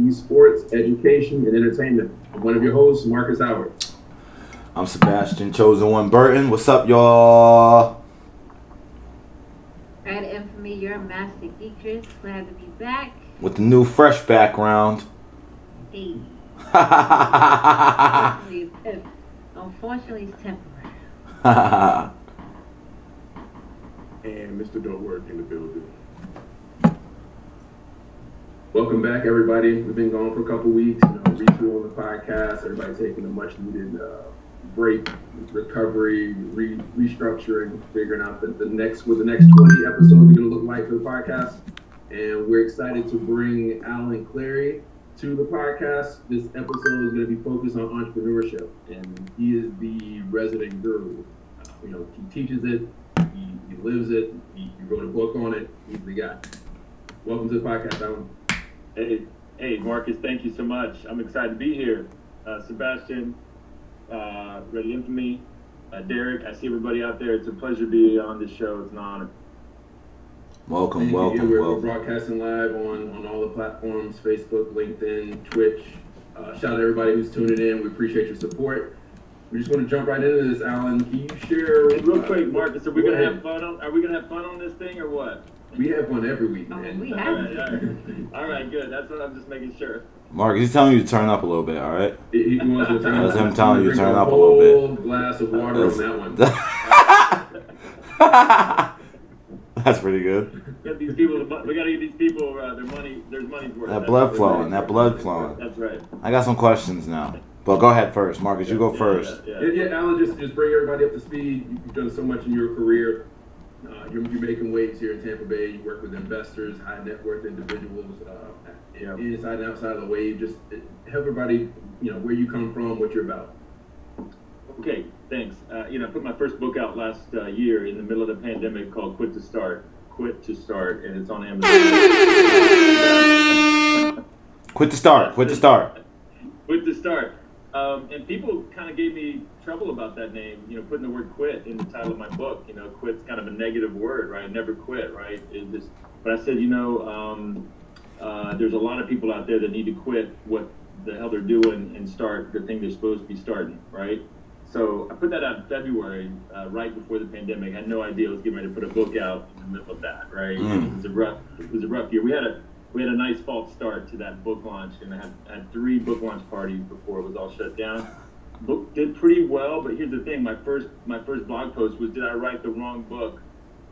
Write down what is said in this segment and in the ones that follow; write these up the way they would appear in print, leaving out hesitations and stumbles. Esports, education, and entertainment. I'm one of your hosts, Marcus Howard. I'm Sebastian, Chosen1 Burton. What's up, y'all? Red Infamy, your master geekress. Glad to be back. With the new, fresh background. Hey. Unfortunately, it's temporary. And Mr. Don't Work in the building. Welcome back, everybody. We've been gone for a couple weeks. Refueling the podcast. Everybody taking a much-needed break, recovery, restructuring, figuring out what the next 20 episodes are going to look like for the podcast. And we're excited to bring Allen Clary to the podcast. This episode is going to be focused on entrepreneurship, and he is the resident guru. He teaches it, he lives it, he wrote a book on it. He's the guy. Welcome to the podcast, Allen. Hey, Marcus, thank you so much. I'm excited to be here. Sebastian, Red Infamy, Derek, I see everybody out there. It's a pleasure to be on this show. It's an honor. Welcome. We're broadcasting live on all the platforms, Facebook, LinkedIn, Twitch. Shout out to everybody who's tuning in. We appreciate your support. We just want to jump right into this, Allen. Can you share... Real quick, Marcus, are we going to have fun on, this thing or what? We have one every week, man. Oh, we have all right. All right, good. That's what I'm just making sure. Mark, he's telling you to turn up a little bit, all right? He wants to turn up. That's him telling you to turn up a little bit. A whole glass of water on that one. That's pretty good. We got to get these people their money. There's money's worth. That blood flowing. That's right. I got some questions now. But go ahead first. Marcus, you go first. Yeah, Allen, just bring everybody up to speed. You've done so much in your career. You're making waves here in Tampa Bay. You work with investors, high net worth individuals, inside and outside of the wave. Just help everybody, where you come from, what you're about. Okay, thanks. I put my first book out last year in the middle of the pandemic called Quit to Start, and it's on Amazon. Quit to Start. And people kind of gave me trouble about that name, putting the word quit in the title of my book. Quit's kind of a negative word, right? Never quit, right? But I said, there's a lot of people out there that need to quit what the hell they're doing and start the thing they're supposed to be starting, right? So I put that out in February, right before the pandemic. I had no idea I was getting ready to put a book out in the middle of that, right? Mm. It was a rough year. We had a nice false start to that book launch, and I had three book launch parties before it was all shut down. Book did pretty well, but here's the thing: my first blog post was, did I write the wrong book,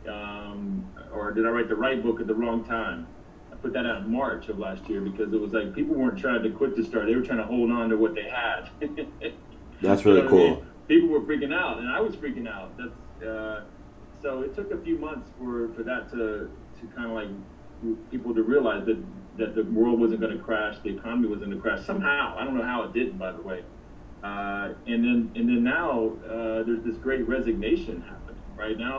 or did I write the right book at the wrong time? I put that out in March of last year because it was like people weren't trying to quit to start; they were trying to hold on to what they had. That's really cool. I mean? People were freaking out, and I was freaking out. So it took a few months for that to kind of like. People to realize that the world wasn't going to crash, the economy wasn't going to crash somehow. I don't know how it didn't, by the way. And then now there's this great resignation happening right now.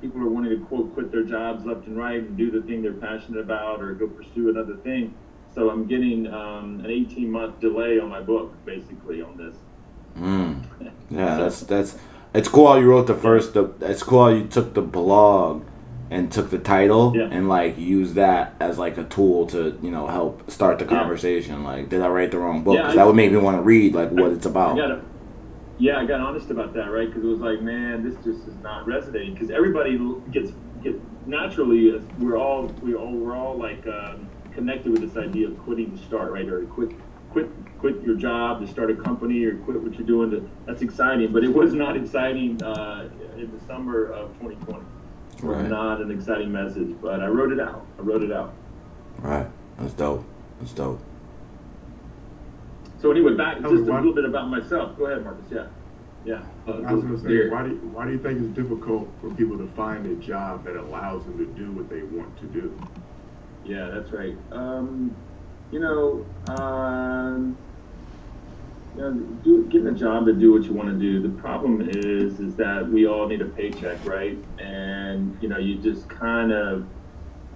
People are wanting to quit their jobs left and right and do the thing they're passionate about or go pursue another thing. So I'm getting an 18-month delay on my book, basically, on this. Mm. Yeah, that's. It's cool how you wrote the first. It's cool how you took the blog. And took the title and like used that as like a tool to help start the conversation. Like, did I write the wrong book? Because that would make me want to read like what it's about. I got honest about that, right? Because it was like, man, this just is not resonating. Because everybody gets naturally. We're all like connected with this idea of quitting to start, right? Or quit your job to start a company, or quit what you're doing. That's exciting, but it was not exciting in the summer of 2020. Right. Not an exciting message, but I wrote it out. Right. That's dope. So anyway, back just a little bit about myself. Go ahead, Marcus. Yeah. I was going to say, why do you think it's difficult for people to find a job that allows them to do what they want to do? Yeah, that's right. you know, get a job and do what you want to do. The problem is that we all need a paycheck, right? And, you know, you just kind of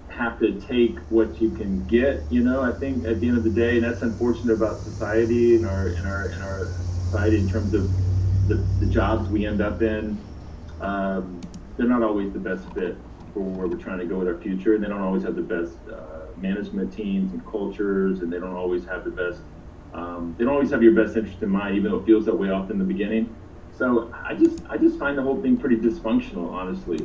have to take what you can get. You know, I think at the end of the day, and that's unfortunate about society and our society in terms of the jobs we end up in. They're not always the best fit for where we're trying to go with our future, and they don't always have the best management teams and cultures, and they don't always have the best they don't always have your best interest in mind, even though it feels that way off in the beginning. So I just find the whole thing pretty dysfunctional, honestly,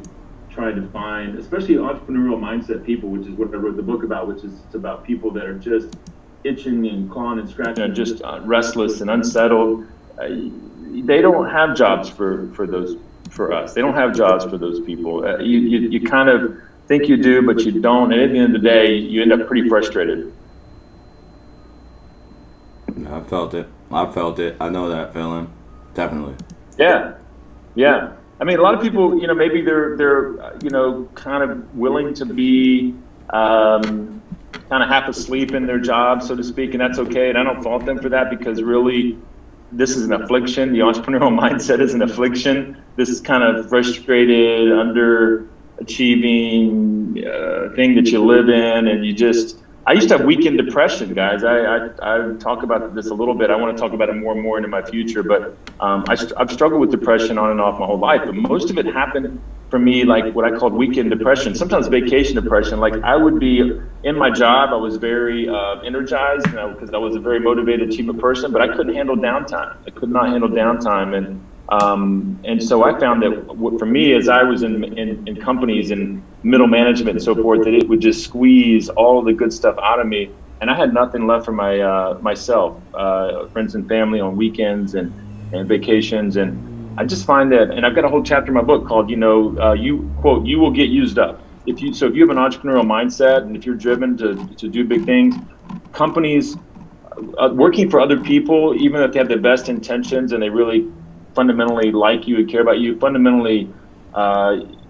trying to find, especially entrepreneurial mindset people, which is what I wrote the book about, which is about people that are just itching and clawing and scratching, you know, just restless and unsettled. They don't have jobs for those, for us. They don't have jobs for those people. You kind of think you do, but you don't. And at the end of the day, you end up pretty frustrated. I felt it. I know that feeling. Definitely. Yeah. I mean, a lot of people, you know, maybe they're you know, kind of willing to be kind of half asleep in their job, so to speak, and that's okay. And I don't fault them for that, because really, this is an affliction. The entrepreneurial mindset is an affliction. This is kind of frustrated, underachieving thing that you live in, and you just. I used to have weekend depression, guys. I talk about this a little bit. I want to talk about it more and more into my future, but I've struggled with depression on and off my whole life, but most of it happened for me like what I called weekend depression, sometimes vacation depression. Like I would be in my job, I was very energized, you know, because I was a very motivated, achievement person, but I couldn't handle downtime. I could not handle downtime, and so I found that what, for me, as I was in companies and middle management and so forth, that it would just squeeze all the good stuff out of me, and I had nothing left for my myself, friends and family on weekends and vacations, and I just find that, and I've got a whole chapter in my book called, you know, you will get used up. If you have an entrepreneurial mindset and if you're driven to do big things, companies working for other people, even if they have the best intentions and they really fundamentally like you and care about you, fundamentally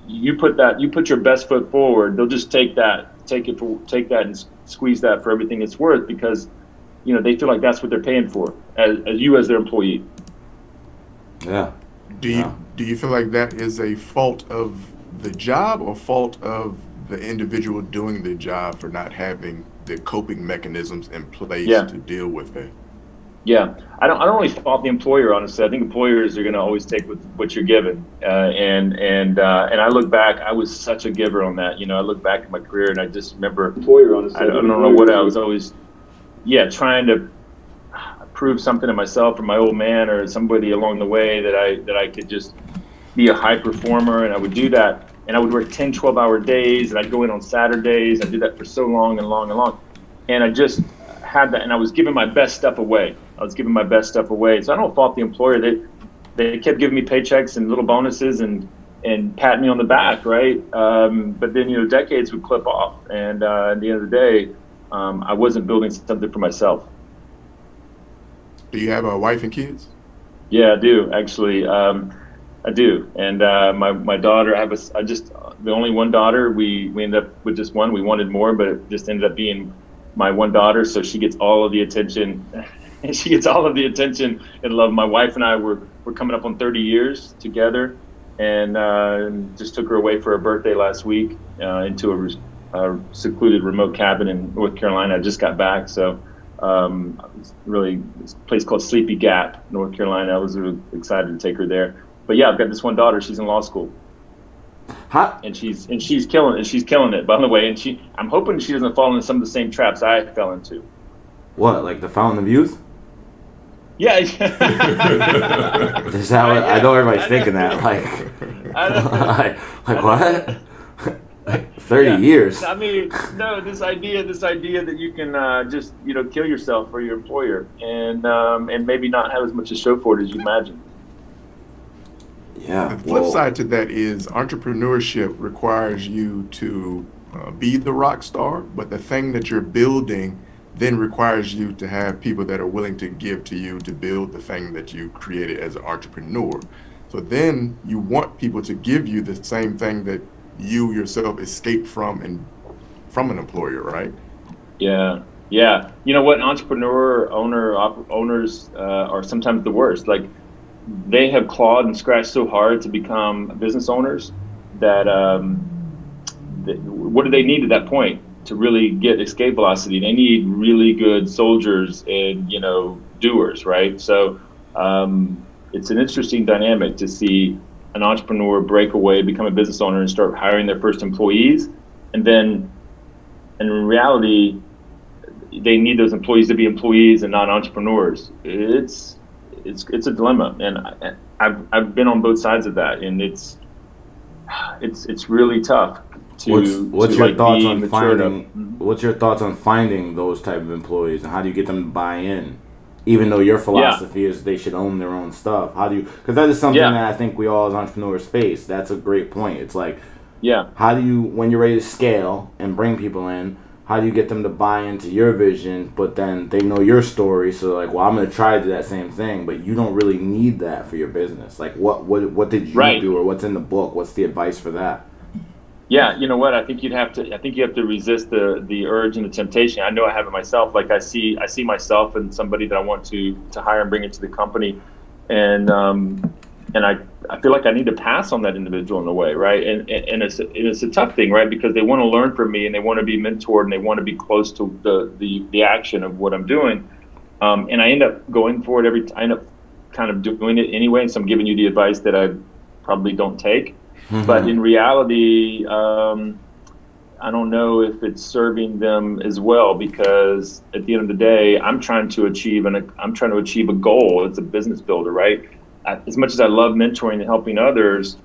you put your best foot forward, they'll just take that and squeeze that for everything it's worth, because, you know, they feel like that's what they're paying for as their employee. Yeah. Do you feel like that is a fault of the job or fault of the individual doing the job for not having the coping mechanisms in place to deal with it? Yeah, I don't really fault the employer, honestly. I think employers are going to always take what you're given, and I look back. I was such a giver on that. You know, I look back at my career and I just remember. Employer, honestly. I don't know what I was always, trying to prove something to myself or my old man or somebody along the way that I could just be a high performer, and I would do that, and I would work 10, 12-hour days, and I'd go in on Saturdays. I did that for so long, and I just had that, and I was giving my best stuff away. So I don't fault the employer. They kept giving me paychecks and little bonuses and pat me on the back, right? But then, you know, decades would clip off, and at the end of the day, I wasn't building something for myself. Do you have a wife and kids? Yeah, I do, actually. I do, and my daughter. The only one daughter. We ended up with just one. We wanted more, but it just ended up being my one daughter, so she gets all of the attention. And love. My wife and I were coming up on 30 years together, and just took her away for her birthday last week into a secluded remote cabin in North Carolina. I just got back, so it's a place called Sleepy Gap, North Carolina. I was really excited to take her there. But yeah, I've got this one daughter. She's in law school. Huh? And she's killing it, by the way. And I'm hoping she doesn't fall into some of the same traps I fell into. What, like the Fountain of Youth? Yeah. I know everybody's thinking that. Like what? Like 30 years. I mean, no, this idea that you can just, you know, kill yourself for your employer and maybe not have as much to show for it as you imagine. Yeah. The flip side to that is entrepreneurship requires you to be the rock star, but the thing that you're building then requires you to have people that are willing to give to you to build the thing that you created as an entrepreneur. So then you want people to give you the same thing that you yourself escaped from an employer, right? Yeah. Yeah, you know what? Entrepreneur owners are sometimes the worst. Like, they have clawed and scratched so hard to become business owners that what do they need at that point to really get escape velocity? They need really good soldiers and, you know, doers, right? So it's an interesting dynamic to see an entrepreneur break away, become a business owner, and start hiring their first employees, and then, in reality, they need those employees to be employees and not entrepreneurs. It's a dilemma, and I've been on both sides of that, and it's really tough to. What's your thoughts on finding? What's your thoughts on finding those type of employees, and how do you get them to buy in? Even though your philosophy is they should own their own stuff, how do you? Because that is something that I think we all as entrepreneurs face. That's a great point. It's like, how do you, when you're ready to scale and bring people in, how do you get them to buy into your vision, but then they know your story, so like, well, I'm going to try to do that same thing, but you don't really need that for your business. Like, what did you do, or what's in the book? What's the advice for that? Yeah, you know what? I think you have to resist the urge and the temptation. I know I have it myself. Like, I see myself and somebody that I want to hire and bring into the company, and I feel like I need to pass on that individual in a way, right? And it's a tough thing, right? Because they want to learn from me, and they want to be mentored, and they want to be close to the action of what I'm doing. And I end up going for it every time. I end up kind of doing it anyway, and so I'm giving you the advice that I probably don't take. Mm-hmm. But in reality, I don't know if it's serving them as well, because at the end of the day, I'm trying to achieve a goal. It's a business builder, right? As much as I love mentoring and helping others,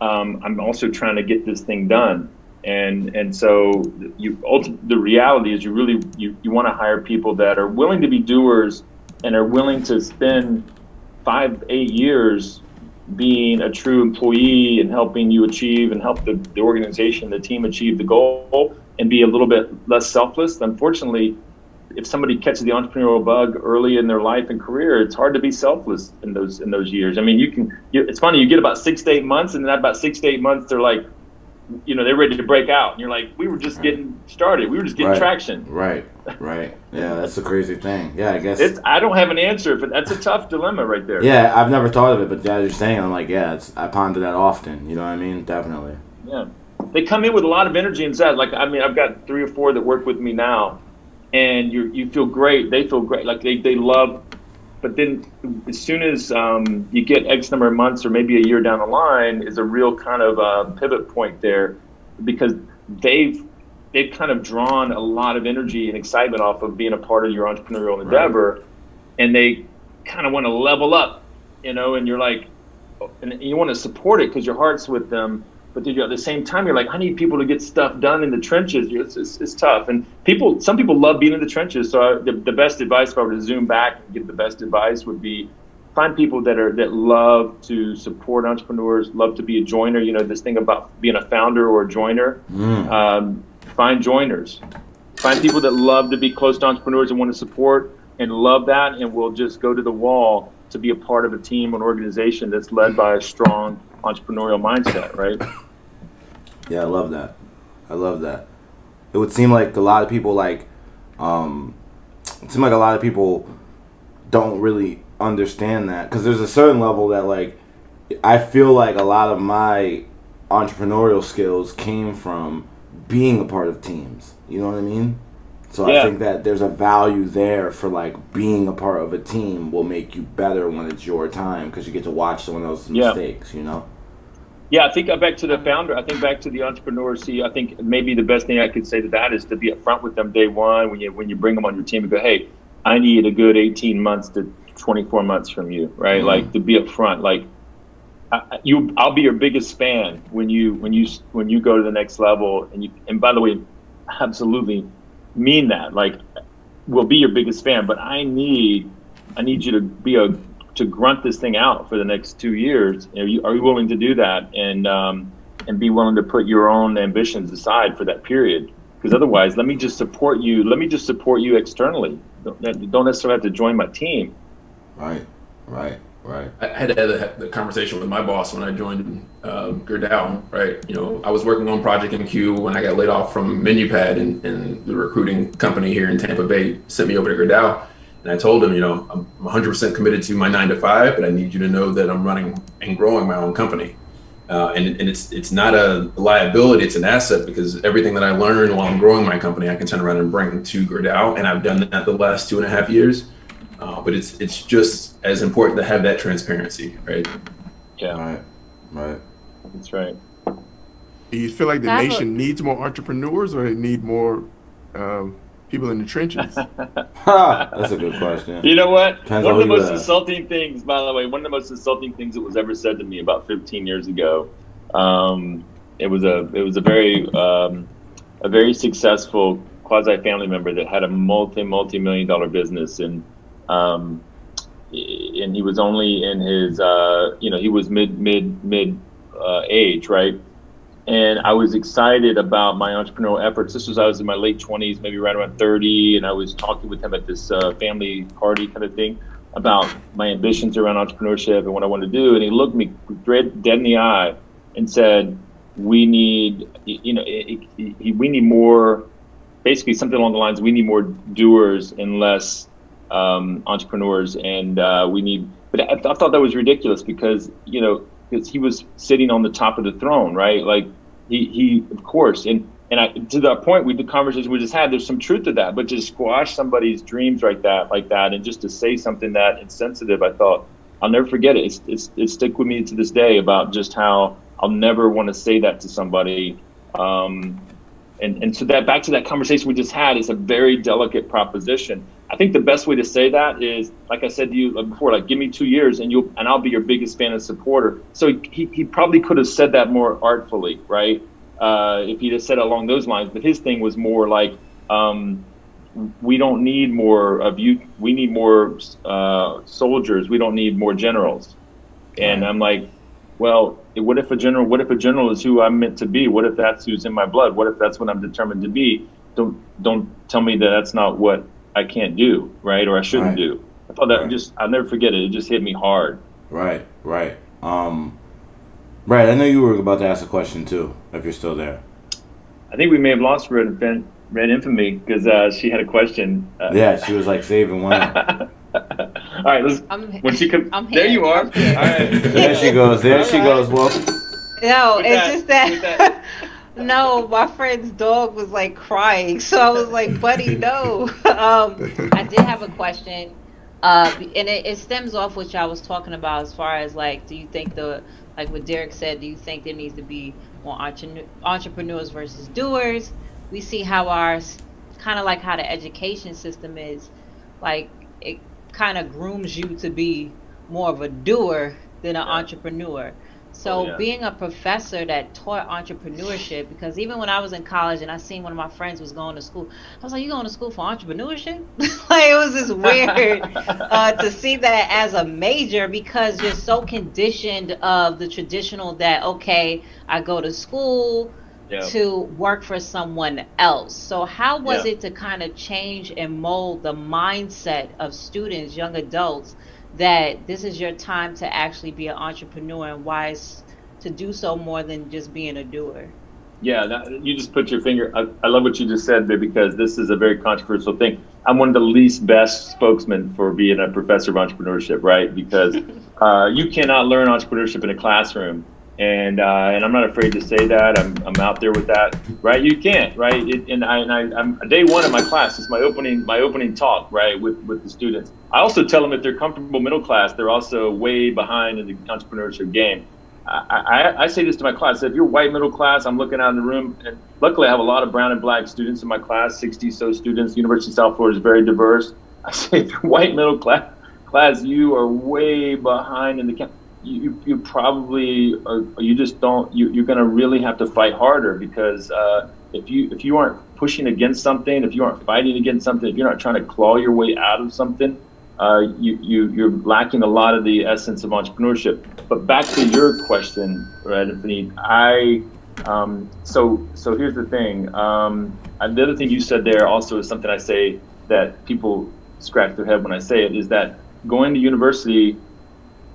I'm also trying to get this thing done. And so the reality is you want to hire people that are willing to be doers and are willing to spend 5-8 years being a true employee and helping you achieve and help the organization, the team achieve the goal, and be a little bit less selfless. Unfortunately, if somebody catches the entrepreneurial bug early in their life and career, it's hard to be selfless in those years. I mean, it's funny, you get about 6 to 8 months, and then about 6 to 8 months, they're like, you know, they're ready to break out. And you're like, we were just getting started. We were just getting traction. Right. Yeah, that's a crazy thing. Yeah, I guess. I don't have an answer, but that's a tough dilemma right there. Yeah, I've never thought of it, but as you're saying, I'm like, I ponder that often. You know what I mean? Definitely. Yeah. They come in with a lot of energy inside. Like, I mean, I've got 3 or 4 that work with me now. And you feel great. They feel great. Like they love. But then as soon as you get X number of months or maybe a year down the line is a real kind of pivot point there, because they've kind of drawn a lot of energy and excitement off of being a part of your entrepreneurial endeavor. And they kind of want to level up, you know, and you're like, and you want to support it because your heart's with them. But then at the same time, you're like, I need people to get stuff done in the trenches. It's tough. And some people love being in the trenches. So the best advice, if I were to zoom back and give the best advice, would be find people that love to support entrepreneurs, love to be a joiner. You know, this thing about being a founder or a joiner. Find joiners. Find people that love to be close to entrepreneurs and want to support and love that, and will just go to the wall to be a part of a team or an organization that's led by a strong entrepreneurial mindset, right? Yeah, I love that. It would seem like a lot of people don't really understand that, because there's a certain level that, like, I feel like a lot of my entrepreneurial skills came from being a part of teams. You know what I mean? So I think that there's a value there for, like, being a part of a team will make you better when it's your time, because you get to watch someone else's mistakes, you know? Yeah, I think back to the founder. I think back to the entrepreneur. See, I think maybe the best thing I could say to that is to be upfront with them day one when you bring them on your team and go, hey, I need a good 18 months to 24 months from you, right? Mm-hmm. Like, to be upfront. Like, I'll be your biggest fan when you go to the next level. And by the way, absolutely mean that. Like, we'll be your biggest fan, but I need you to grunt this thing out for the next 2 years. Are you willing to do that, and be willing to put your own ambitions aside for that period? Because otherwise, let me just support you externally. Don't necessarily have to join my team. Right. Right. I had the conversation with my boss when I joined Gerdau, right? You know, I was working on Project MQ when I got laid off from Menu Pad, and the recruiting company here in Tampa Bay sent me over to Gerdau. And I told him, you know, I'm 100% committed to my 9-to-5, but I need you to know that I'm running and growing my own company. And it's not a liability, it's an asset, because everything that I learn while I'm growing my company, I can turn around and bring to Gerdau. And I've done that the last 2.5 years. But it's just as important to have that transparency, right? Yeah. Right. Right. That's right. Do you feel like the nation needs more entrepreneurs, or they need more people in the trenches? That's a good question. You know what? One of the most insulting things, by the way, one of the most insulting things that was ever said to me about 15 years ago. It was a very successful quasi family member that had a multi-million dollar business, and he was only in his you know, he was mid age, right? And I was excited about my entrepreneurial efforts. This was, I was in my late 20s, maybe right around 30, and I was talking with him at this family party kind of thing about my ambitions around entrepreneurship and what I wanted to do. And he looked me dead in the eye and said, "We need, you know, we need more." Basically, something along the lines, "We need more doers and less entrepreneurs," and we need. But I thought that was ridiculous, because, you know, because he was sitting on the top of the throne, right? Like he of course, and I, to that point, the conversation we just had, there's some truth to that, but to squash somebody's dreams like that, and just to say something that insensitive, I thought, I'll never forget it. It stick with me to this day about just how I'll never want to say that to somebody. And so that, back to that conversation we just had, is a very delicate proposition. I think the best way to say that is, like I said to you before, like, give me 2 years and I'll be your biggest fan and supporter. So he probably could have said that more artfully, right? If he'd have said it along those lines, but his thing was more like, we don't need more of you. We need more soldiers. We don't need more generals. And I'm like, well, what if a general is who I'm meant to be? What if that's who's in my blood? What if that's what I'm determined to be? Don't tell me that that's not what I can't do, right? Or I shouldn't do. I thought that I'll never forget it. It just hit me hard. Right, right. Brad, I know you were about to ask a question too, if you're still there. I think we may have lost Red Infamy, because she had a question. Yeah, she was like saving one. All right, there you are. All right. There she goes. There she goes. Well, no, it's just that. No, my friend's dog was like crying, so I was like, "Buddy, no." I did have a question, and it stems off what y'all was talking about, as far as like, do you think like what Derek said? Do you think there needs to be more entrepreneurs versus doers? We see how how the education system is, like, it kind of grooms you to be more of a doer than an entrepreneur. So being a professor that taught entrepreneurship, because even when I was in college and I seen one of my friends was going to school, I was like, "You going to school for entrepreneurship?" Like, it was just weird to see that as a major, because you're so conditioned of the traditional that, okay, I go to school to work for someone else. So how was it to kind of change and mold the mindset of students, young adults, that this is your time to actually be an entrepreneur, and wise to do so more than just being a doer? Yeah, you just put your finger. I love what you just said, because this is a very controversial thing. I'm one of the least best spokesmen for being a professor of entrepreneurship, right? Because you cannot learn entrepreneurship in a classroom. And I'm not afraid to say that. I'm out there with that, right? You can't, right? I'm day one of my class. It's my opening talk, right, with the students. I also tell them, if they're comfortable middle class, they're also way behind in the entrepreneurship game. I say this to my class: if you're white middle class, I'm looking out in the room, and luckily I have a lot of brown and black students in my class, 60 so students. University of South Florida is very diverse. I say, if you're white middle class, you are way behind in the camp. You probably are, you just don't. You're gonna really have to fight harder, because if you aren't pushing against something, if you aren't fighting against something, if you're not trying to claw your way out of something, you're lacking a lot of the essence of entrepreneurship. But back to your question, right, Anthony? So here's the thing. The other thing you said there also is something I say that people scratch their head when I say it, is that going to university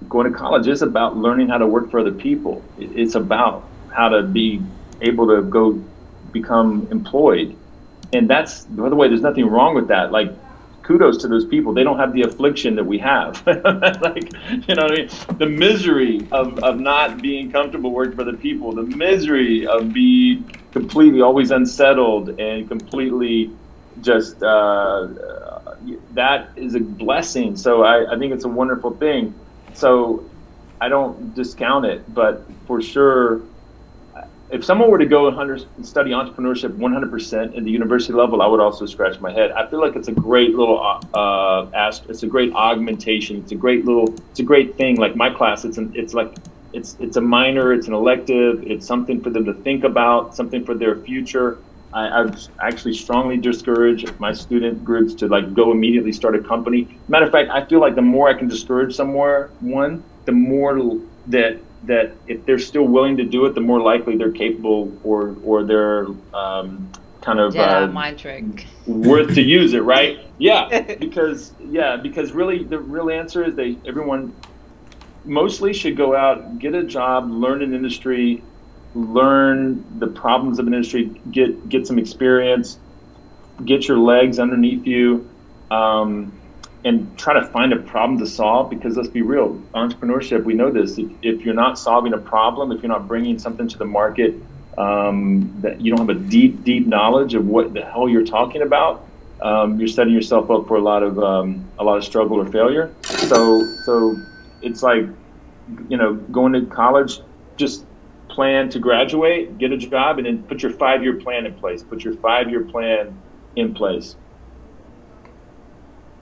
going to college is about learning how to work for other people. It's about how to be able to go become employed. And that's, by the way, there's nothing wrong with that. Like, kudos to those people. They don't have the affliction that we have. Like, you know what I mean? The misery of not being comfortable working for the people, the misery of being completely always unsettled and completely just, that is a blessing. So I think it's a wonderful thing. So I don't discount it, but for sure, if someone were to go and study entrepreneurship 100% at the university level, I would also scratch my head. I feel like it's a great little, it's a great augmentation. It's a great little, it's a great thing. Like my class, it's a minor, it's an elective, it's something for them to think about, something for their future. I actually strongly discourage my student groups to like go immediately start a company. Matter of fact, I feel like the more I can discourage someone, the more that if they're still willing to do it, the more likely they're capable or they're kind of mind trick. Worth to use it, right? Yeah, because really the real answer is everyone mostly should go out, get a job, learn an industry, learn the problems of an industry, get some experience, get your legs underneath you, and try to find a problem to solve, because let's be real, entrepreneurship, we know this, if you're not solving a problem, if you're not bringing something to the market that you don't have a deep knowledge of what the hell you're talking about, you're setting yourself up for a lot of struggle or failure. So it's like, you know, going to college, just plan to graduate, get a job, and then put your 5-year plan in place.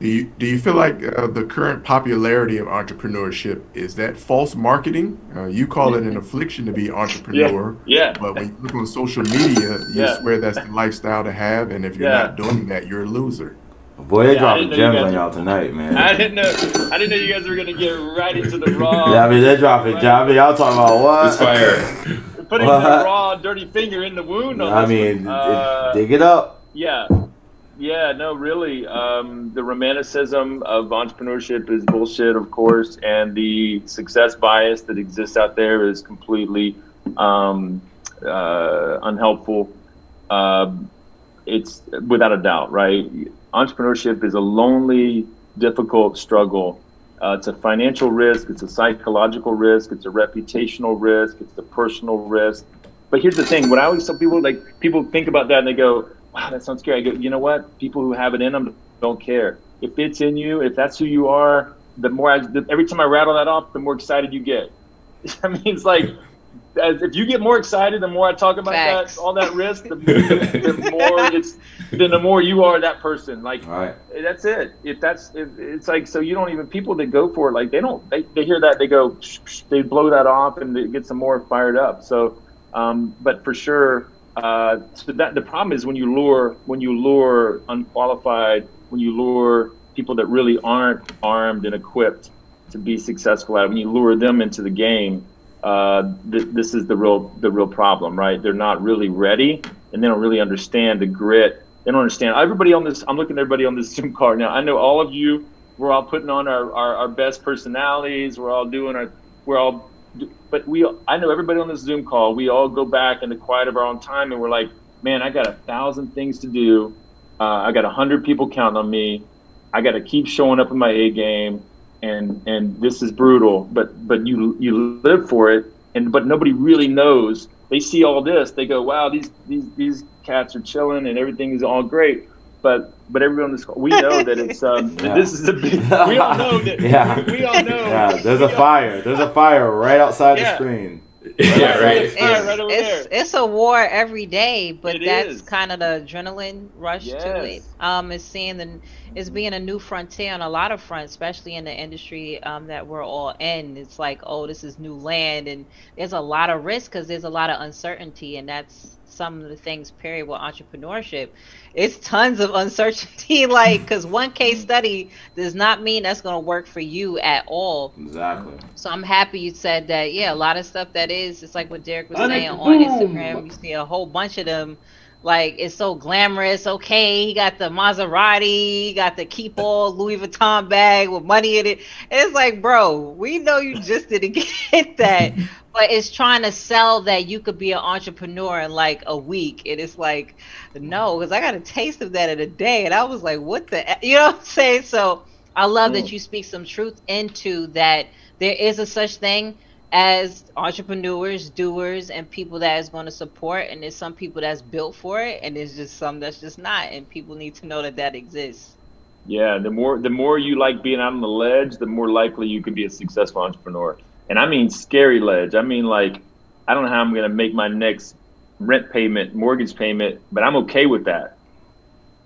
Do you feel like the current popularity of entrepreneurship is that false marketing? You call it an affliction to be an entrepreneur. Yeah. But when you look on social media, you swear that's the lifestyle to have, and if you're not doing that, you're a loser. Boy, they dropped a gem on y'all tonight, man. I didn't know you guys were gonna get right into the raw. Yeah, I mean, they're dropping a gem. Y'all talking about what? It's fire. Putting the raw, dirty finger in the wound. On dig it up. Yeah. Yeah, no, really. The romanticism of entrepreneurship is bullshit, of course, and the success bias that exists out there is completely unhelpful. It's without a doubt, right? Entrepreneurship is a lonely, difficult struggle. It's a financial risk. It's a psychological risk. It's a reputational risk. It's a personal risk. But here's the thing: what I always tell people, like, people think about that and they go, wow, that sounds scary. I go, you know what? People who have it in them don't care. If it's in you, if that's who you are, the more every time I rattle that off, the more excited you get. I mean, it's like, if you get more excited, the more I talk about that, all that risk, the more you are that person. Like, right. That's it. It's like, so you don't even, people that go for it, like they hear that, they go, they blow that off and they get some more fired up. So, but for sure, the problem is when you lure unqualified, when you lure people that really aren't armed and equipped to be successful at it, when you lure them into the game, this is the real problem, right? They're not really ready, and they don't really understand the grit. They don't understand. Everybody on this, I'm looking at everybody on this Zoom call now. I know all of you. We're all putting on our best personalities. But I know everybody on this Zoom call, we all go back in the quiet of our own time and we're like, man, I got 1,000 things to do. I got 100 people counting on me. I got to keep showing up in my A game, and this is brutal. But you live for it, but nobody really knows. They see all this, they go, wow, these cats are chilling and everything is all great. But everyone on this call, we know that it's that this is a big. We all know that. We all know. Yeah, there's a fire right outside the screen. It's a war every day, but that's kind of the adrenaline rush to it. It's being a new frontier on a lot of fronts, especially in the industry that we're all in. It's like, oh, this is new land, and there's a lot of risk because there's a lot of uncertainty, and that's some of the things, period, with entrepreneurship. It's tons of uncertainty, like, because one case study does not mean that's going to work for you at all. Exactly. So I'm happy you said that. Yeah, a lot of stuff that is, it's like what Derek was saying on Instagram. You see a whole bunch of them like it's so glamorous. Okay, he got the Maserati, he got the keep all Louis Vuitton bag with money in it. And it's like, bro, we know you just didn't get that, but it's trying to sell that you could be an entrepreneur in like a week. And it's like, no, because I got a taste of that in a day, and I was like, what the, you know what I'm saying? So I love that you speak some truth into that. There is a such thing as entrepreneurs, doers, and people that is going to support, and there's some people that's built for it, and there's just some that's just not, and people need to know that that exists. Yeah, the more you like being out on the ledge, the more likely you could be a successful entrepreneur. And I mean scary ledge. I mean, like, I don't know how I'm going to make my next rent payment, mortgage payment, but I'm okay with that.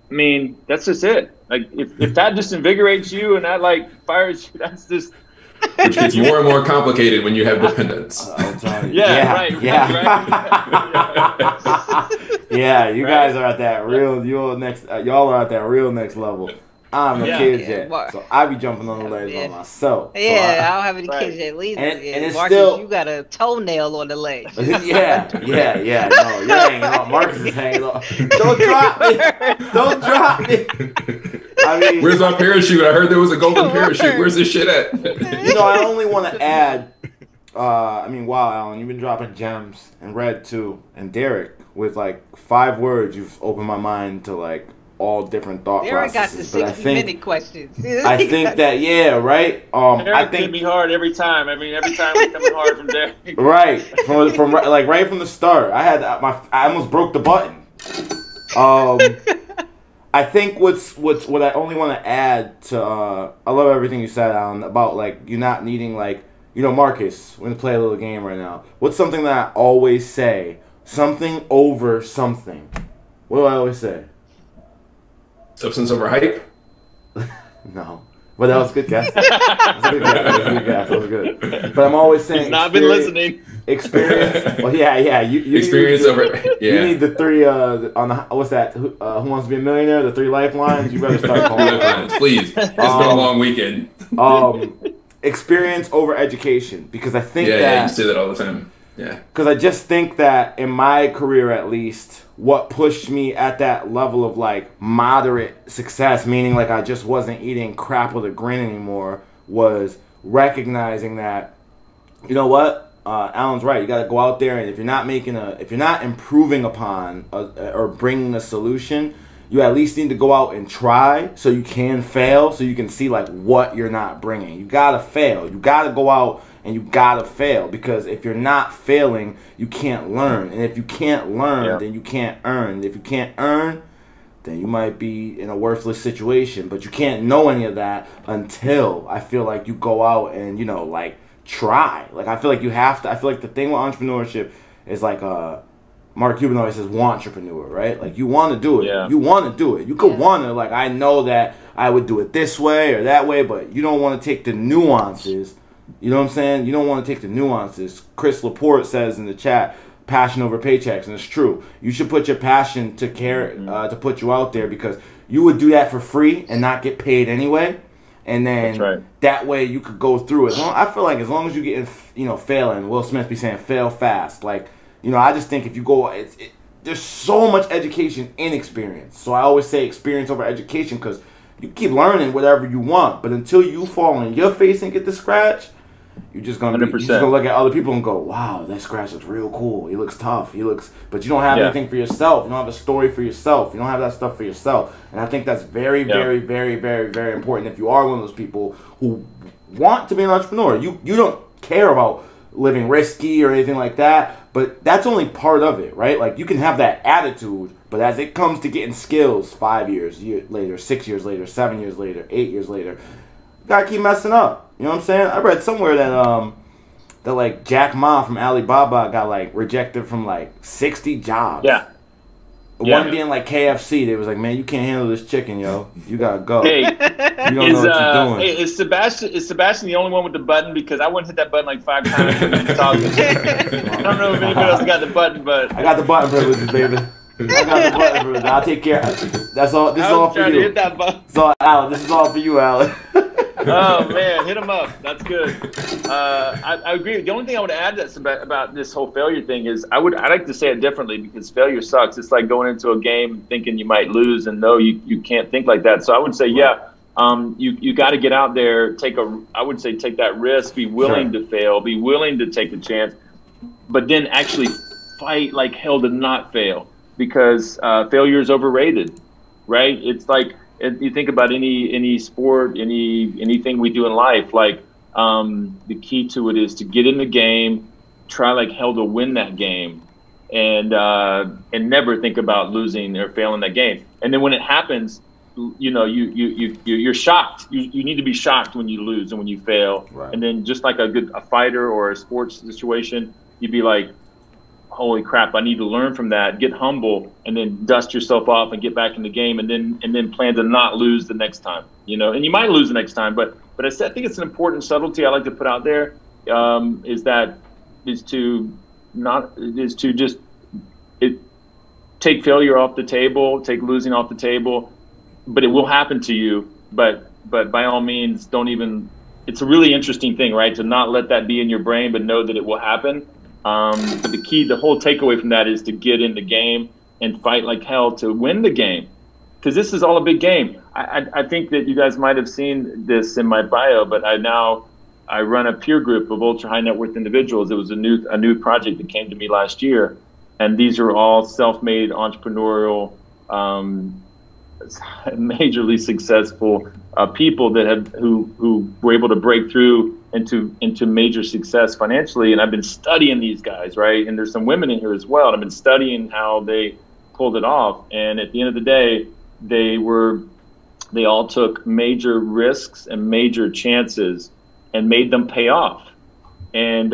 I mean, that's just it. Like, if that just invigorates you and that, like, fires you, that's just... Which gets more and more complicated when you have dependents. You guys are at that real, y'all are at that real next level. I'm a kid yet, so I be jumping on the ledge by myself. I don't have any kids yet, either. And it's Marcus, still, you got a toenail on the ledge. No, you're hanging on. Marcus is hanging on. Don't drop me. Don't drop me. I mean, where's my parachute? I heard there was a golden parachute. Where's this shit at? You know, I only want to add. I mean, wow, Allen, you've been dropping gems, and Red too, and Derek with like 5 words. You've opened my mind to like all different thought processes. Got the 60-minute questions. I think that, Derek, I think me hard every time. I mean, every time we come hard from Derek. Right, from like right from the start, I had I almost broke the button. I think what I only want to add to I love everything you said, Allen, about like you not needing, like, you know, Marcus, we're gonna play a little game right now. What's something that I always say? Something over something. What do I always say? Substance over hype? No. But that was a good guess. That was good. But I'm always saying... He's not been listening. Experience. Well, You, experience you, over... Yeah. You need the 3... on the, what's that? Who Wants to Be a Millionaire? The 3 lifelines? You better start calling lifelines. Please. It's been a long weekend. Experience over education. Because I think that... Yeah, you say that all the time. Yeah. Because I just think that in my career, at least... what pushed me at that level of like moderate success, meaning like I just wasn't eating crap with a grin anymore, was recognizing that, you know what, Allen's right. You got to go out there, and if you're not making if you're not improving upon or bringing a solution, you at least need to go out and try, so you can fail, so you can see like what you're not bringing. You got to fail. You got to go out and you got to fail, because if you're not failing, you can't learn. And if you can't learn, then you can't earn. And if you can't earn, then you might be in a worthless situation. But you can't know any of that until I feel like you go out and, you know, like try. Like I feel like you have to. I feel like the thing with entrepreneurship is like Mark Cuban always says, "Wantrepreneur," right? Like you want to do it. Yeah. You want to do it. You could want to, like, I know that I would do it this way or that way, but you don't want to take the nuances. You know what I'm saying? You don't want to take the nuances. Chris Laporte says in the chat, passion over paychecks, and it's true. You should put your passion to care to put you out there, because you would do that for free and not get paid anyway. And then that way you could go through it. I feel like as long as you get, you know, failing, Will Smith be saying fail fast. Like, you know, I just think if you go, there's so much education in experience. So I always say experience over education, because you keep learning whatever you want, but until you fall on your face and get the scratch, you're just gonna look at other people and go, "Wow, that scratch looks real cool. He looks tough. He looks," but you don't have anything for yourself. You don't have a story for yourself. You don't have that stuff for yourself. And I think that's very, very, very, very, very important. If you are one of those people who want to be an entrepreneur, you don't care about living risky or anything like that. But that's only part of it, right? Like you can have that attitude. But as it comes to getting skills 5 years later, 6 years later, 7 years later, 8 years later, you gotta keep messing up. You know what I'm saying? I read somewhere that like Jack Ma from Alibaba got like rejected from like 60 jobs. Yeah. One being like KFC, they was like, "Man, you can't handle this chicken, yo. You gotta go. Hey, you don't know what you're doing." Hey, is Sebastian the only one with the button? Because I wouldn't hit that button like 5 times. I don't know if anybody else got the button, but I got the button for it, baby. I got the button for it. I'll take care of it. That's all. This is all for you. This is all Allen. Oh, man, hit him up. That's good. I agree. The only thing I would add that's about this whole failure thing is I like to say it differently, because failure sucks. It's like going into a game thinking you might lose, and no, you can't think like that. So I would say, yeah, you got to get out there, take that risk, be willing to fail, be willing to take a chance, but then actually fight like hell to not fail, because failure is overrated, right? It's like, if you think about any sport, anything we do in life, like the key to it is to get in the game, try like hell to win that game, and never think about losing or failing that game. And then when it happens, you know, you're shocked. You need to be shocked when you lose and when you fail. Right. And then just like a fighter or a sports situation, you'd be like, holy crap, I need to learn from that, get humble, and then dust yourself off and get back in the game, and then plan to not lose the next time, you know. And you might lose the next time, but I think it's an important subtlety I like to put out there, is to take failure off the table, take losing off the table, but it will happen to you, but by all means, it's a really interesting thing, right, to not let that be in your brain, but know that it will happen. But the whole takeaway from that is to get in the game and fight like hell to win the game, because this is all a big game. I think that you guys might have seen this in my bio, but I run a peer group of ultra high net worth individuals. It was a new project that came to me last year, and these are all self-made entrepreneurial, majorly successful people that who were able to break through into major success financially. And I've been studying these guys, right? And there's some women in here as well. And I've been studying how they pulled it off. And at the end of the day, they all took major risks and major chances and made them pay off. And,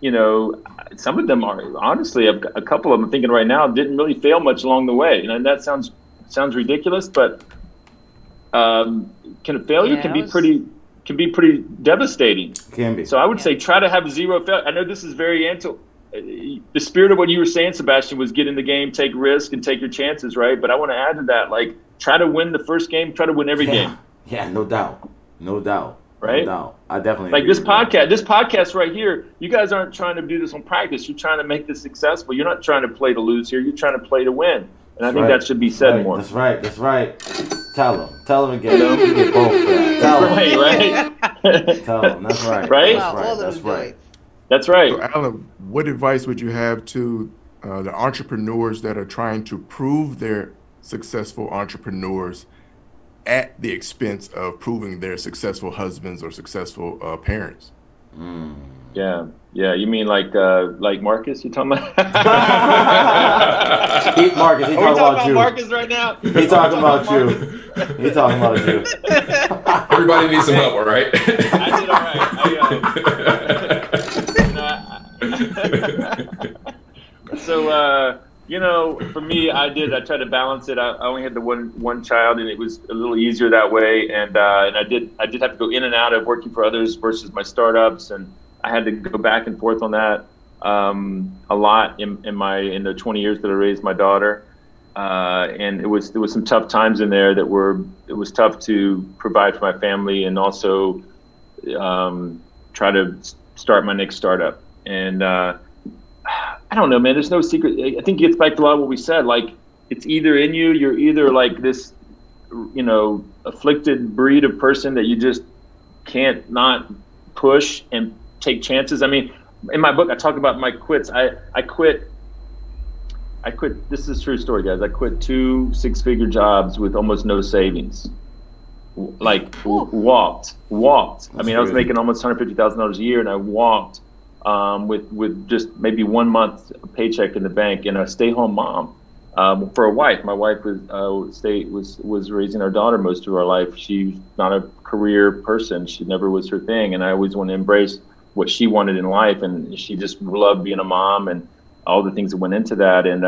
you know, some of them are, honestly, a couple of them I'm thinking right now didn't really fail much along the way. And that sounds ridiculous, but failure can be pretty devastating. Can be. So I would say try to have zero failure. I know this is very the spirit of what you were saying, Sebastian, was get in the game, take risk, and take your chances, right? But I want to add to that, like, try to win the first game, try to win every game. Yeah, no doubt. Right? No doubt. I definitely agree. Like this podcast right here, you guys aren't trying to do this on practice. You're trying to make this successful. You're not trying to play to lose here. You're trying to play to win. And I think that should be said more. That's right. Tell them again. Let them get both for that. Right. Tell them. That's right. Right? That's right. So, Alan, what advice would you have to the entrepreneurs that are trying to prove they're successful entrepreneurs at the expense of proving they're successful husbands or successful parents? Mm. Yeah. You mean like Marcus? You talking about? Marcus. He talking about you. Marcus right now. He talking about you. He talking about you. Everybody needs some help, all right? I did all right. So you know, for me, I tried to balance it. I only had the one child, and it was a little easier that way. And I did have to go in and out of working for others versus my startups, and I had to go back and forth on that a lot in the 20 years that I raised my daughter. And there was some tough times in there that it was tough to provide for my family and also try to start my next startup. And I don't know, man. There's no secret. I think it gets back to a lot of what we said. Like, it's either in you. You're either like this, you know, afflicted breed of person that you just can't not push and take chances. I mean, in my book, I talk about my quits. I quit. This is a true story, guys. I quit 2 six-figure jobs with almost no savings. Like, walked. That's, I mean, crazy. I was making almost $150,000 a year, and I walked. With just maybe 1 month paycheck in the bank, and a stay-home mom for a wife. My wife was raising our daughter most of her life. She's not a career person. She never was her thing, and I always want to embrace what she wanted in life, and she just loved being a mom and all the things that went into that. And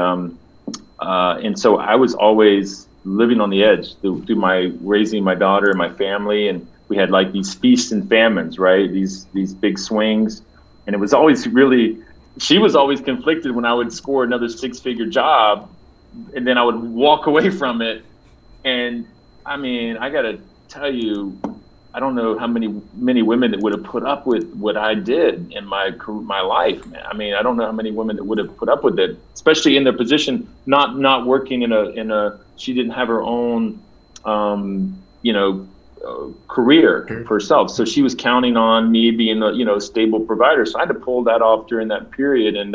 and so I was always living on the edge through my raising my daughter and my family, and we had like these feasts and famines, right? These big swings. And it was always she was always conflicted when I would score another six-figure job, and then I would walk away from it. And I mean, I gotta tell you, I don't know how many women that would have put up with what I did in my life, man. I mean, I don't know how many women that would have put up with it, especially in their position, not working in a. She didn't have her own, career for herself, so she was counting on me being a stable provider. So I had to pull that off during that period, and.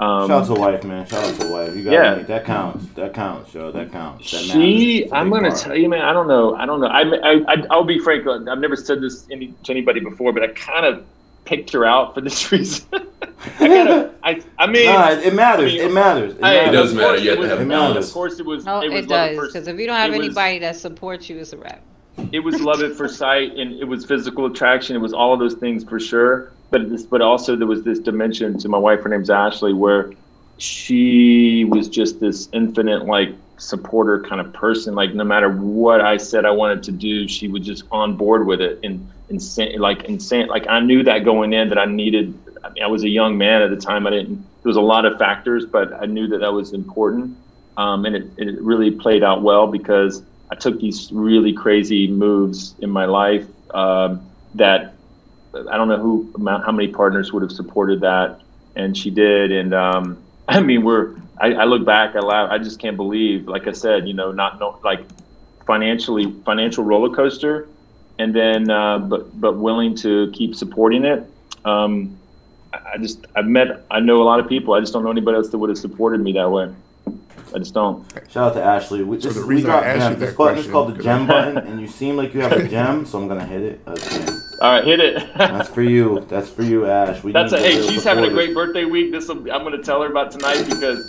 Shout out to the wife, man. Shout out to the wife. You got that counts. That counts, yo. That counts. That matters. I'm gonna tell you, man. I don't know. I'll be frank. I've never said this to anybody before, but I kind of picked her out for this reason. I mean, nah, it matters. It matters. It does matter. You have to have it. Of course, it was. No, it does. Because if you don't have anybody that supports you, it's a wrap. It was love at first sight, and it was physical attraction. It was all of those things for sure. But also there was this dimension to my wife. Her name's Ashley, where she was just this infinite supporter kind of person. Like no matter what I said I wanted to do, she was just on board with it. And I knew that going in that I needed. I mean, I was a young man at the time. There was a lot of factors, but I knew that was important. And it really played out well because I took these really crazy moves in my life that. I don't know how many partners would have supported that, and she did. And I mean, I look back, I laugh. I just can't believe, like I said, financial roller coaster, and then but willing to keep supporting it. I know a lot of people. I just don't know anybody else that would have supported me that way. I just don't. Shout out to Ashley. This is called the gem button, and you seem like you have a gem, so I'm gonna hit it again. All right, hit it. That's for you. That's for you, Ash. She's having a great birthday week. I'm gonna tell her about tonight because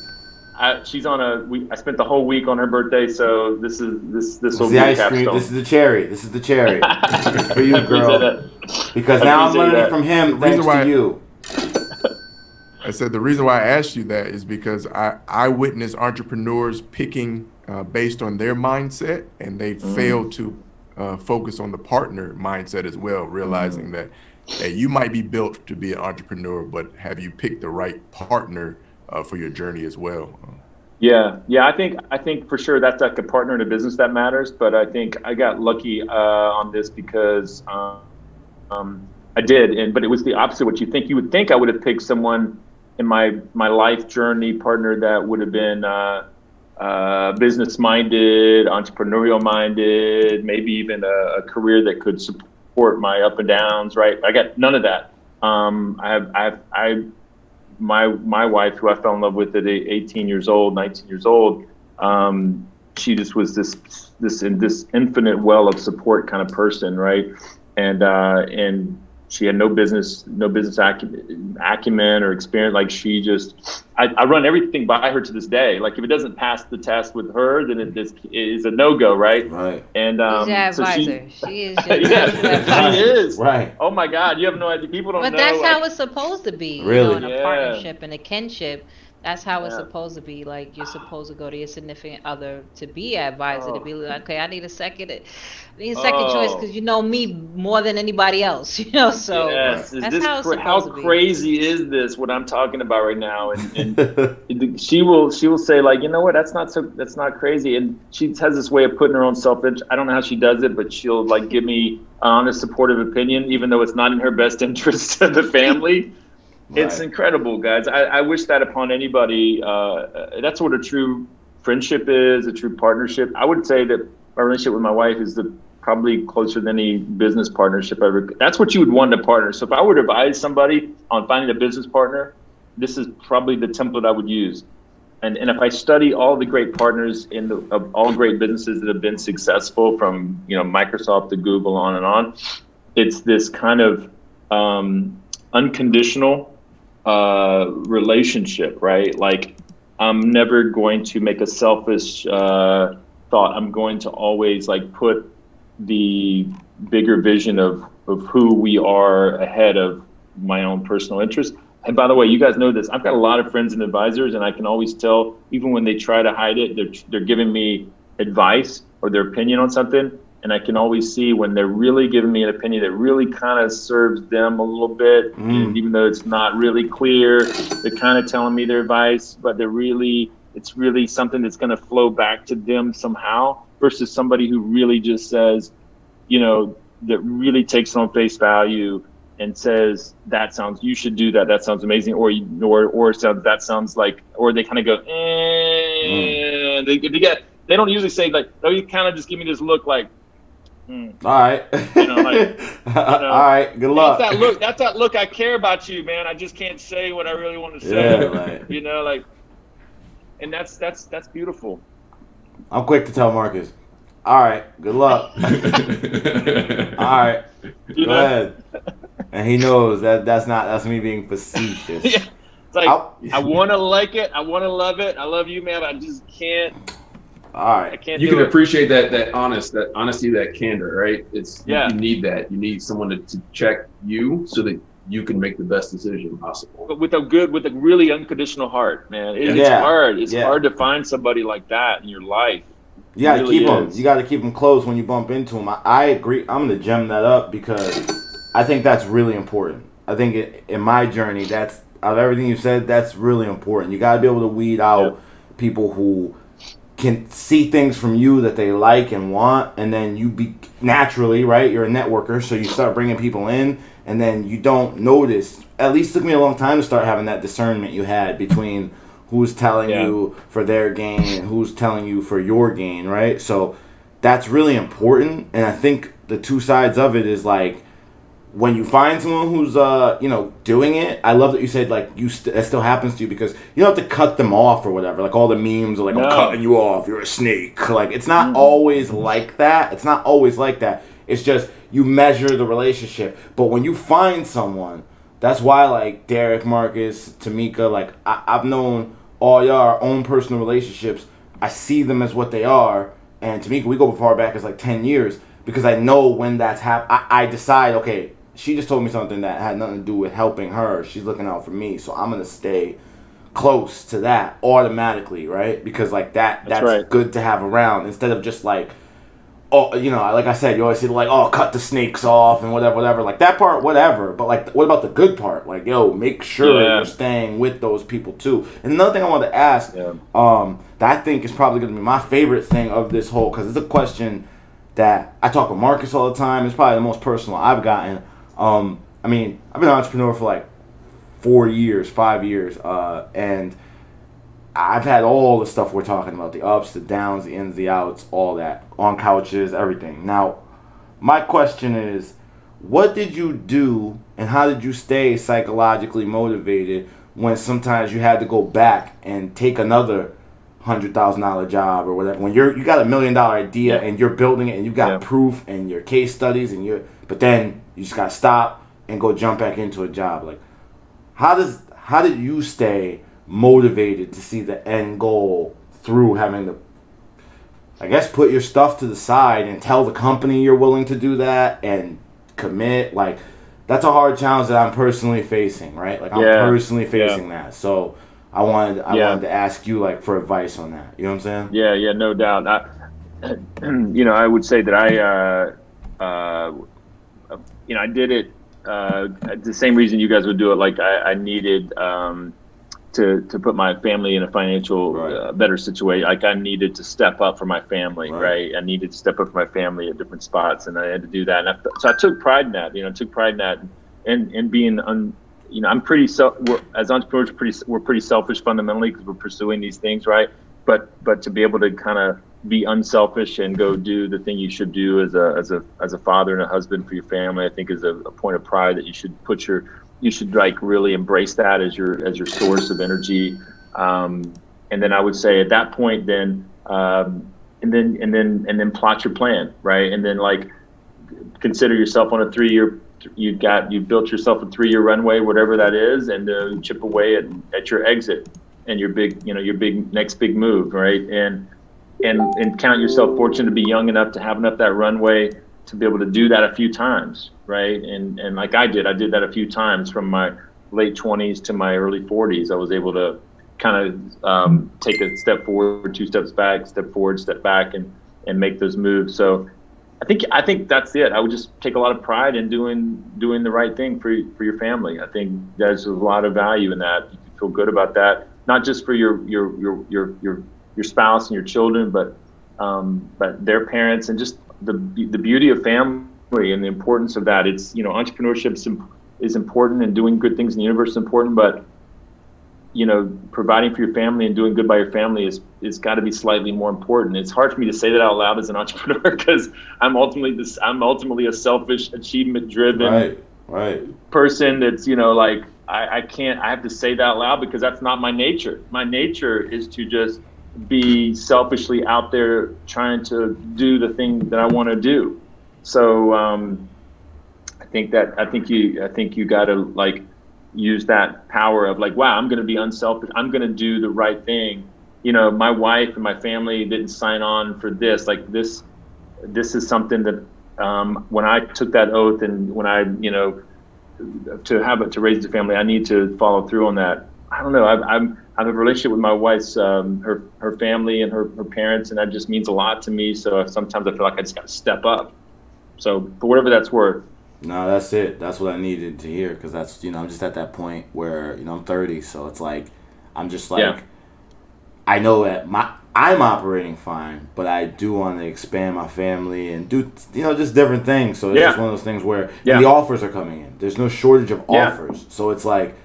I spent the whole week on her birthday, so this will be the capstone. This is the cherry. This is the cherry. For you, girl. Because now I'm learning from him thanks to you. I said the reason why I asked you that is because I witnessed entrepreneurs picking based on their mindset, and they failed to. Focus on the partner mindset as well, realizing that you might be built to be an entrepreneur, but have you picked the right partner for your journey as well? Yeah. I think for sure that's like a partner in a business that matters. But I think I got lucky on this because I did, but it was the opposite of what you think. You would think I would have picked someone in my life journey partner that would have been. Business-minded, entrepreneurial-minded, maybe even a career that could support my up and downs. Right, I got none of that. My wife, who I fell in love with at 18 years old, 19 years old, she just was this infinite well of support kind of person, right? And she had no business acumen or experience. Like she just, I run everything by her to this day. Like if it doesn't pass the test with her, then it is a no-go, right? Right. And advisor. She is. She is. Right. Oh my God, you have no idea. People don't know. But that's how it's supposed to be. Really. In a partnership and a kinship. That's how it's supposed to be. Like you're supposed to go to your significant other to be an advisor, to be like, okay, I need a second choice because you know me more than anybody else, So that's how it's supposed to be. How crazy is this? What I'm talking about right now, and she will say like, you know what? That's not crazy. And she has this way of putting her own self in. I don't know how she does it, but she'll like give me an honest, supportive opinion, even though it's not in her best interest of the family. Right. It's incredible, guys. I wish that upon anybody. That's what a true friendship is, a true partnership. I would say that my relationship with my wife is probably closer than any business partnership ever. That's what you would want in a partner. So if I were to advise somebody on finding a business partner, this is probably the template I would use. And if I study all the great partners of all great businesses that have been successful, from Microsoft to Google, on and on, it's this kind of unconditional. Relationship, right? Like I'm never going to make a selfish thought. I'm going to always put the bigger vision of who we are ahead of my own personal interests. And by the way, you guys know this, I've got a lot of friends and advisors, and I can always tell, even when they try to hide it, they're giving me advice or their opinion on something. And I can always see when they're really giving me an opinion that really kind of serves them a little bit, even though it's not really clear. They're kind of telling me their advice, but it's really something that's going to flow back to them somehow, versus somebody who really just says, that really takes on face value and says, that sounds, you should do that, that sounds amazing, or sounds, that sounds like, or they kind of go, they don't usually say like, they kind of just give me this look like, all right, you know, like, you know, all right, good luck. That's that look. That's that look. I care about you, man. I just can't say what I really want to say. Yeah, right. You know, like, and that's beautiful. I'm quick to tell Marcus, all right, good luck. All right, you go ahead. And he knows that that's me being facetious. Yeah. It's like, I want to like it. I want to love it. I love you, man. But I just can't. All right. I can't. You can appreciate that honesty, that candor, right? It's, yeah. You need that. You need someone to check you so that you can make the best decision possible. But with a really unconditional heart, man. It's hard. It's hard to find somebody like that in your life. You got to keep them. You got to keep them close when you bump into them. I agree. I'm going to gem that up because I think that's really important. I think in my journey, that's, out of everything you said, that's really important. You got to be able to weed out people who can see things from you that they like and want, and then you be naturally, right? You're a networker, so you start bringing people in, and then you don't notice. At least it took me a long time to start having that discernment you had between who's telling you for their gain and who's telling you for your gain, right? So that's really important, and I think the two sides of it is like, when you find someone who's, you know, doing it, I love that you said, like, that still happens to you because you don't have to cut them off or whatever. Like, all the memes are like, I'm cutting you off, you're a snake. Like, it's not always like that. It's not always like that. It's just you measure the relationship. But when you find someone, that's why, like, Derek, Marcus, Tamika, like, I've known all y'all, our own personal relationships. I see them as what they are. And Tamika, we go far back as, like, 10 years because I know when that's happened. I decide, okay, she just told me something that had nothing to do with helping her. She's looking out for me, so I'm going to stay close to that automatically, right? Because, like, that's good to have around instead of just, like, oh, you know, like I said, you always see, like, oh, cut the snakes off and whatever. Like, that part, whatever. But, like, what about the good part? Like, yo, make sure you're staying with those people, too. And another thing I wanted to ask that I think is probably going to be my favorite thing of this whole, because it's a question that I talk with Marcus all the time. It's probably the most personal I've gotten. I mean, I've been an entrepreneur for like 5 years, and I've had all the stuff we're talking about, the ups, the downs, the ins, the outs, all that, on couches, everything. Now, my question is, what did you do and how did you stay psychologically motivated when sometimes you had to go back and take another $100,000 job or whatever, when you got $1 million idea and you're building it and you got proof and your case studies and but then you just gotta stop and go jump back into a job. Like, how did you stay motivated to see the end goal through having to, I guess, put your stuff to the side and tell the company you're willing to do that and commit? Like, that's a hard challenge that I'm personally facing, right? Like, I'm personally facing that. So I wanted to ask you, like, for advice on that. You know what I'm saying? Yeah, no doubt. You know, I would say that I did it the same reason you guys would do it. Like, I needed to put my family in a financial better situation. Like, I needed to step up for my family, right? I needed to step up for my family at different spots, and I had to do that. And so I took pride in that. You know, I took pride in that, and being you know, I'm pretty as entrepreneurs, we're pretty selfish fundamentally because we're pursuing these things, right? But to be able to kind of be unselfish and go do the thing you should do as a father and a husband for your family, I think is a point of pride that you should put like really embrace that as your source of energy. And then I would say at that point, then plot your plan, right? And then, like, consider yourself on a 3-year. You've built yourself a 3-year runway, whatever that is, and chip away at your exit and your next big move, right? And count yourself fortunate to be young enough to have enough that runway to be able to do that a few times, right? And like I did that a few times from my late 20s to my early 40s. I was able to kind of take a step forward, 2 steps back, step forward, step back, and make those moves. So I think that's it. I would just take a lot of pride in doing the right thing for your family. I think there's a lot of value in that. You feel good about that, not just for your spouse and your children, but their parents, and just the beauty of family family and the importance of that. It's, you know, entrepreneurship is important, and doing good things in the universe is important, but, you know, providing for your family and doing good by your family is got to be slightly more important. It's hard for me to say that out loud as an entrepreneur, because I'm ultimately a selfish, achievement-driven person. That's, you know, like I have to say that out loud because that's not my nature. My nature is to just be selfishly out there trying to do the thing that I want to do. So I think you got to like use that power of like, wow, I'm going to be unselfish. I'm going to do the right thing. You know, my wife and my family didn't sign on for this. Like this is something that when I took that oath and when I, you know, to raise the family, I need to follow through on that. I don't know. I have a relationship with my wife's, her family and her parents, and that just means a lot to me. So sometimes I feel like I just got to step up. So for whatever that's worth. No, that's it. That's what I needed to hear, because that's, you know, I'm just at that point where, you know, I'm 30, so it's like I'm just like, yeah. I know that I'm operating fine, but I do want to expand my family and do, you know, just different things. So it's just one of those things where the offers are coming in. There's no shortage of offers. So it's like,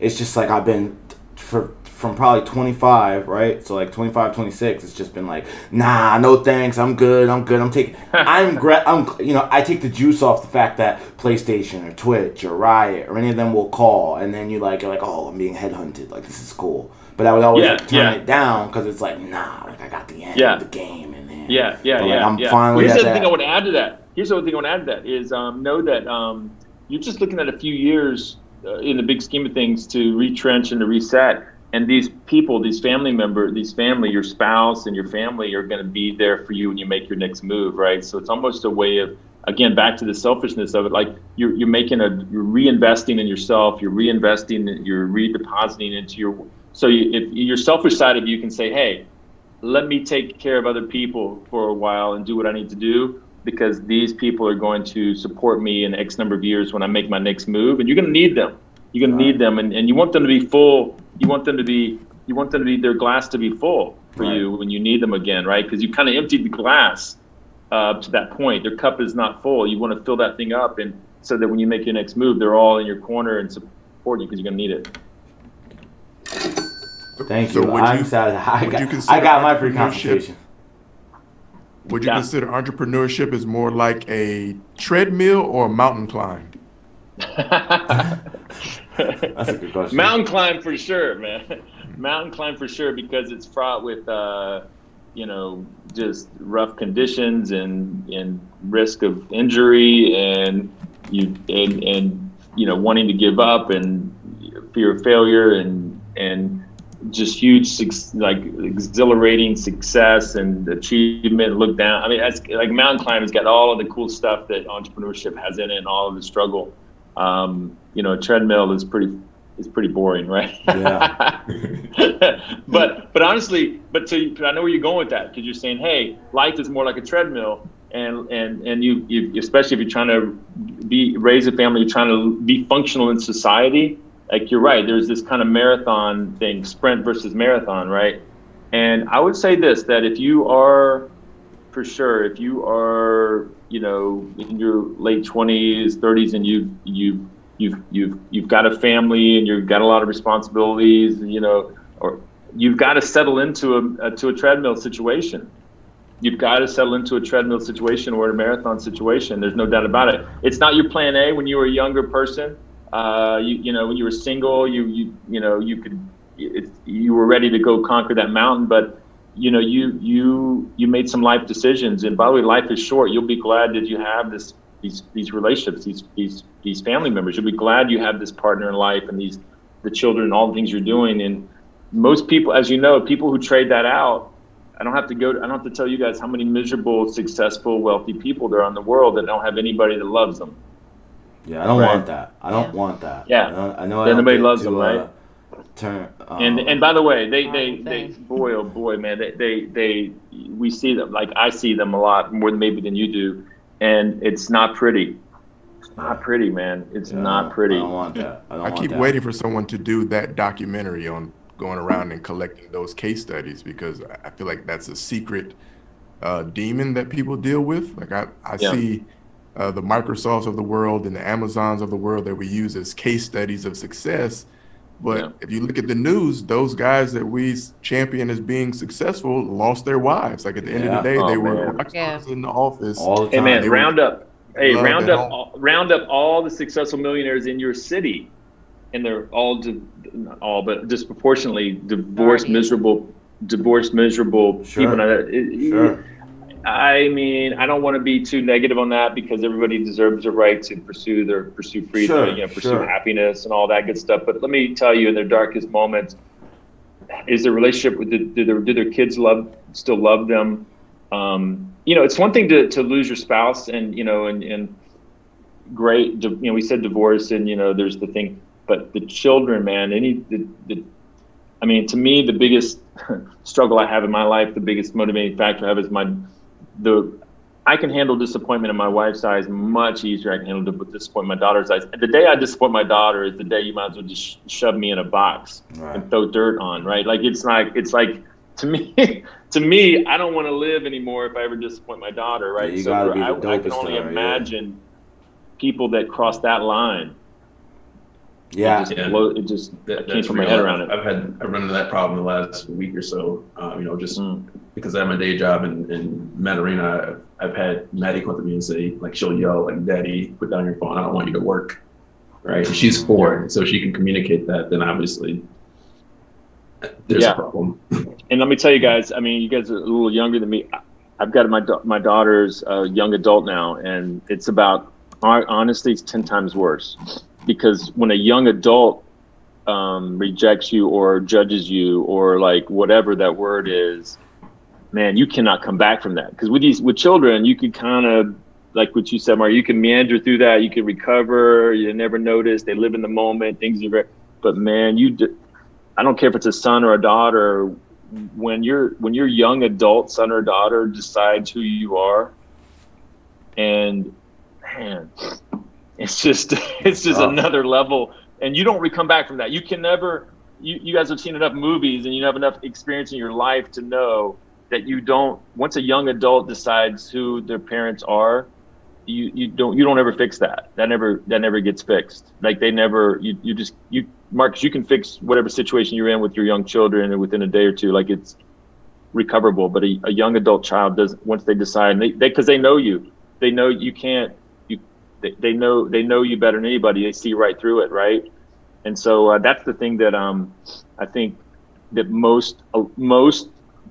it's just like I've been from probably 25, right? So like 25, 26, it's just been like, nah, no thanks, I'm good. You know, I take the juice off the fact that PlayStation or Twitch or Riot or any of them will call, and then you're like, oh, I'm being headhunted. Like, this is cool. But I would always turn it down because it's like, nah, like I got the end of the game, and then I'm finally. Well, here's the other thing I would add to that. Is know that you're just looking at a few years in the big scheme of things to retrench and to reset. And these people, these family members, your spouse and your family are going to be there for you when you make your next move, right? So it's almost a way of, again, back to the selfishness of it. Like you're reinvesting in yourself, you're redepositing into your. So if your selfish side of you can say, hey, let me take care of other people for a while and do what I need to do, because these people are going to support me in X number of years when I make my next move, and you're going to need them. You're going to need them, and you want them to be full. You want them to be, their glass to be full for you when you need them again, right? Because you kind of emptied the glass to that point. Their cup is not full. You want to fill that thing up, and so that when you make your next move, they're all in your corner and support you because you're going to need it. Thank you. I got my free consultation. Would you consider entrepreneurship as more like a treadmill or a mountain climb? That's a good question. Mountain climb for sure, man. Mountain climb for sure, because it's fraught with, you know, just rough conditions and risk of injury and you know, wanting to give up and fear of failure and just huge, like, exhilarating success and achievement, look down. I mean, that's, like, mountain climbing has got all of the cool stuff that entrepreneurship has in it and all of the struggle. You know, a treadmill is pretty boring, right? Yeah. but honestly, I know where you're going with that, because you're saying, hey, life is more like a treadmill. And you especially if you're trying to raise a family, you're trying to be functional in society. Like, you're right, there's this kind of marathon thing, sprint versus marathon, right? And I would say this, that if you are, you know, in your late 20s, 30s, and you've got a family and you've got a lot of responsibilities, you know, or you've got to settle into a treadmill situation. You've got to settle into a treadmill situation or a marathon situation. There's no doubt about it. It's not your plan A when you were a younger person. You know, when you were single, you were ready to go conquer that mountain, but you know, you made some life decisions. And by the way, life is short. You'll be glad that you have these relationships, these family members. You'll be glad you have this partner in life and the children and all the things you're doing. And most people, as you know, people who trade that out, I don't have to tell you guys how many miserable, successful, wealthy people there are in the world that don't have anybody that loves them. Yeah, I don't want that. I don't want that. Yeah, I know. Nobody loves them, right? And by the way, they boy, oh boy, man, we see them, like I see them a lot more than you do, and it's not pretty. It's not pretty, man. It's not pretty. I don't want that. I keep waiting for someone to do that documentary on going around and collecting those case studies, because I feel like that's a secret demon that people deal with. Like I see. the Microsofts of the world and the Amazons of the world that we use as case studies of success. But yeah. If you look at the news, those guys that we champion as being successful lost their wives. Like at the end of the day, they were rock stars in the office. All the time. Hey man, round up all the successful millionaires in your city, and they're all, not all, but disproportionately divorced, miserable sure. people. Sure. I mean, I don't want to be too negative on that because everybody deserves the right to pursue their freedom, sure, you know, pursue sure. happiness and all that good stuff. But let me tell you, in their darkest moments, is their relationship with do their kids still love them? You know, it's one thing to lose your spouse, and you know, and great, you know, we said divorce, and you know, there's the thing, but the children, man, I mean, to me, the biggest struggle I have in my life, the biggest motivating factor I have is I can handle disappointment in my wife's eyes much easier. I can handle disappointment in my daughter's eyes. The day I disappoint my daughter is the day you might as well just shove me in a box and throw dirt on, right? Like it's like to me, I don't want to live anymore if I ever disappoint my daughter, right? Yeah, I can only imagine people that cross that line. Yeah, it just came from my head around it. I've run into that problem the last week or so. You know, just because I have my day job in Matarena, I've had Maddie come up to me and say, like, she'll yell, like, "Daddy, put down your phone. I don't want you to work." Right? And she's 4, so she can communicate that. Then obviously, there's a problem. And let me tell you guys, I mean, you guys are a little younger than me. I've got my daughter's a young adult now, and it's about honestly, it's 10 times worse. Because when a young adult rejects you or judges you or like whatever that word is, man, you cannot come back from that. Because with children, you could kind of, like what you said, Mark, you can meander through that, you can recover, you never notice, they live in the moment, things are very. But man, I don't care if it's a son or a daughter. When your young adult son or daughter decides who you are, and man. It's just another level, and you don't come back from that. You can never. You guys have seen enough movies, and you have enough experience in your life to know that you don't. Once a young adult decides who their parents are, you don't ever fix that. That never gets fixed. Like they never. You Marcus, you can fix whatever situation you're in with your young children, and within a day or two, like it's recoverable. But a young adult child doesn't. Once they decide, because they know you. They know you can't. They know you better than anybody. They see right through it, right? And so that's the thing that I think that most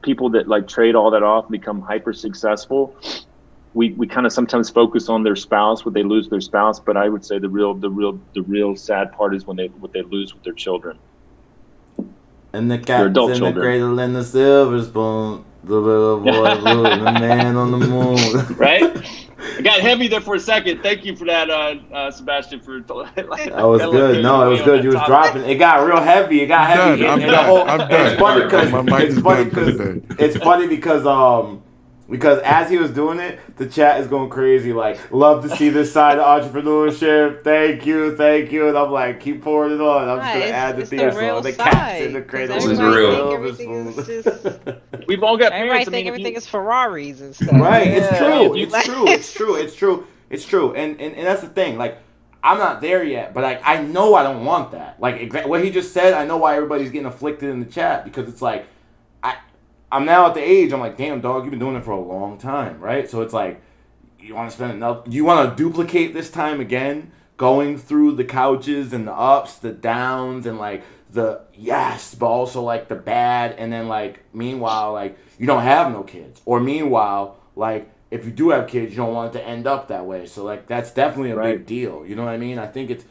people that like trade all that off and become hyper successful, we kind of sometimes focus on their spouse when they lose their spouse, but I would say the real sad part is when they lose with their children. And the captain in the cradle and the silver spoon, the little boy blue, the man on the moon. Right? I got heavy there for a second. Thank you for that, Sebastian. I was good. No, it was good. You was dropping. It got real heavy. It's funny because as he was doing it, the chat is going crazy. Like, love to see this side of entrepreneurship. Thank you. And I'm like, keep pouring it on. I'm just going to add the theme song. The cat's in the cradle. This is real. We've all got parents. I think everything is Ferraris and stuff. Right. Yeah. It's true. And that's the thing. Like, I'm not there yet, but like, I know I don't want that. Like, what he just said, I know why everybody's getting afflicted in the chat, because it's like, I'm now at the age, I'm like, damn, dog, you've been doing it for a long time, right? So it's like, you want to spend enough, you want to duplicate this time again, going through the couches and the ups, the downs, and like the yes, but also like the bad. And then like, meanwhile, like you don't have no kids, or meanwhile, like if you do have kids, you don't want it to end up that way. So like, that's definitely a big deal. You know what I mean? I think it's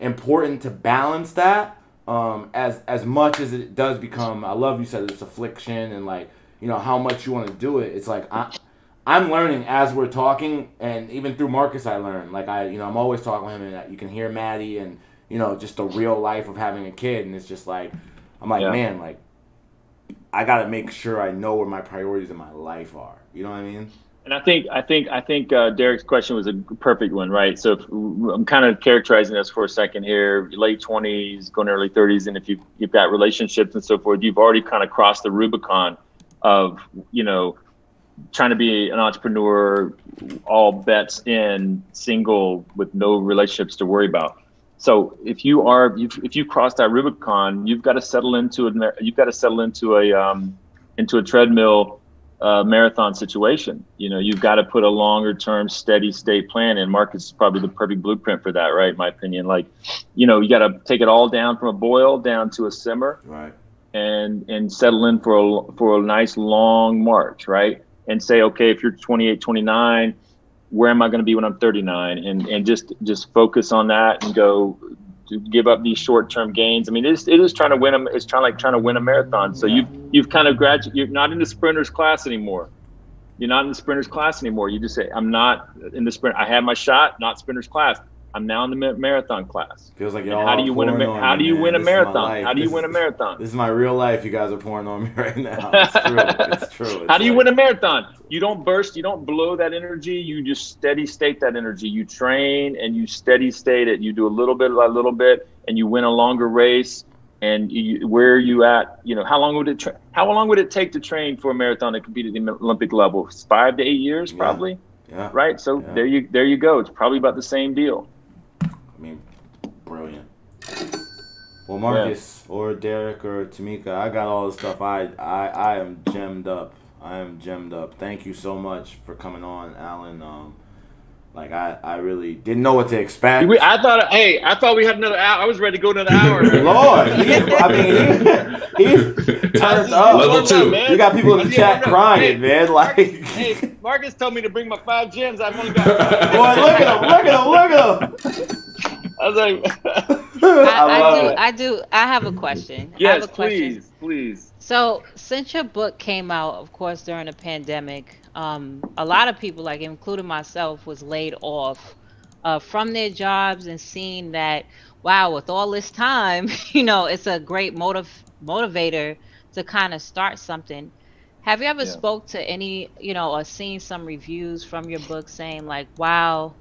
important to balance that. As much as it does become, I love you said it's affliction and like, you know, how much you want to do it. It's like, I'm learning as we're talking, and even through Marcus, I learn, like I'm always talking with him, and you can hear Maddie and, you know, just the real life of having a kid. And it's just like, I'm like, man, like I got to make sure I know where my priorities in my life are. You know what I mean? And I think Derek's question was a perfect one, right? So if, I'm kind of characterizing us for a second here, late 20s, going to early 30s, and if you've got relationships and so forth, you've already kind of crossed the Rubicon of, you know, trying to be an entrepreneur, all bets in, single with no relationships to worry about. So if you cross that Rubicon, you've got to settle into a treadmill marathon situation. You know, you've got to put a longer term steady state plan in. Marcus is probably the perfect blueprint for that, right? In my opinion, like, you know, you got to take it all down from a boil down to a simmer, right? And settle in for a nice long march, right? And say, okay, if you're 28, 29, where am I going to be when I'm 39? And just focus on that and go give up these short-term gains. I mean, it is trying to win them. It's trying to win a marathon. So yeah. You've kind of graduated. You're not in the sprinter's class anymore. You just say, I'm not in the sprint. I had my shot, not sprinter's class. I'm now in the marathon class. Feels like y'all. How do you win a marathon? How do you win a marathon? This is my real life. You guys are pouring on me right now. It's true. How do you win a marathon? You don't burst. You don't blow that energy. You just steady state that energy. You train and you steady state it. You do a little bit, and you win a longer race. And where are you at? You know, how long would it take to train for a marathon to compete at the Olympic level? 5 to 8 years, probably. Yeah. Right. So yeah. There you go. It's probably about the same deal. I mean, brilliant. Well, Marcus or Derek or Tamika, I got all the stuff. I am gemmed up. Thank you so much for coming on, Allen. I really didn't know what to expect. I thought we had another hour. I was ready to go another hour. Lord, he turns up. Level 2. Man. You got people in the chat crying, man. Like, hey, Marcus told me to bring my 5 gems. I've only got. Boy, look at him. I was like, I love it. I have a question. Yes, I have a question. Please. So, since your book came out, of course, during the pandemic. A lot of people, like including myself, was laid off from their jobs and seeing that, wow, with all this time, you know, it's a great motivator to kind of start something. Have you ever spoke to any, you know, or seen some reviews from your book saying like, wow,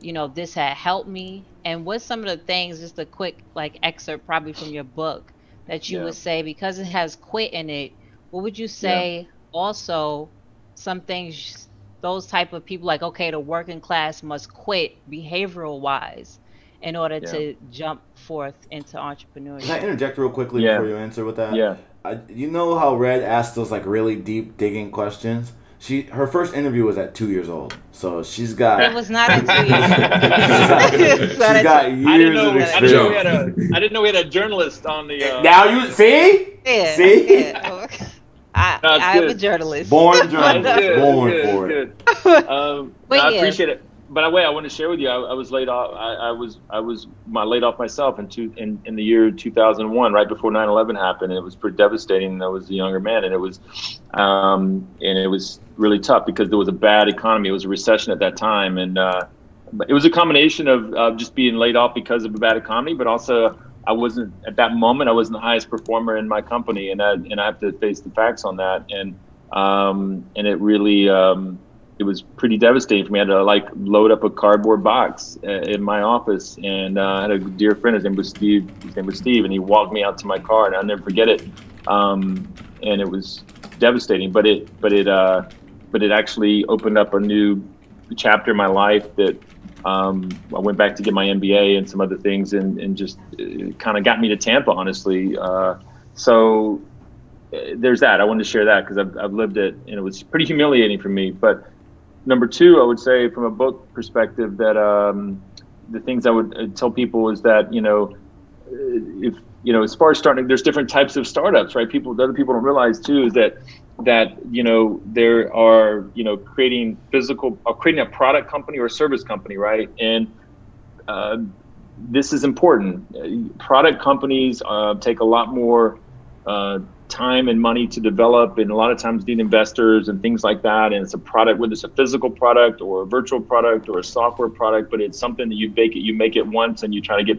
you know, this had helped me? And what's some of the things, just a quick like excerpt probably from your book that you would say, because it has quit in it, what would you say also some things those type of people like, okay, the working class must quit behavioral wise in order to jump forth into entrepreneurship? Can I interject real quickly before you answer with that? Yeah. You know how Red asked those like really deep digging questions? Her first interview was at 2 years old, so she's got. It was not at 2 years. She's got years of experience. I didn't know we had a journalist on the. Now you see. Yeah, see. Yeah. I am a journalist. Born for it. I appreciate it. By the way, I want to share with you. I was laid off. I was laid off myself in the year 2001, right before 9/11 happened. And it was pretty devastating. I was a younger man, and it was really tough because there was a bad economy. It was a recession at that time, and it was a combination of just being laid off because of a bad economy, but also. At that moment, I wasn't the highest performer in my company, and I have to face the facts on that. And it really, it was pretty devastating for me. I had to like load up a cardboard box in my office, and I had a dear friend. His name was Steve, and he walked me out to my car, and I'll never forget it. And it was devastating, but it actually opened up a new chapter in my life that. I went back to get my MBA and some other things, and just kind of got me to Tampa, honestly. So there's that. I wanted to share that because I've lived it, and it was pretty humiliating for me. But number two, I would say from a book perspective that the things I would tell people is that, you know, if you know, as far as starting, there's different types of startups, right? The other people don't realize too is that you know there are, you know, creating a product company or a service company, right? And this is important. Product companies take a lot more time and money to develop, and a lot of times need investors and things like that. And it's a product, whether it's a physical product or a virtual product or a software product, but it's something that you make it once, and you try to get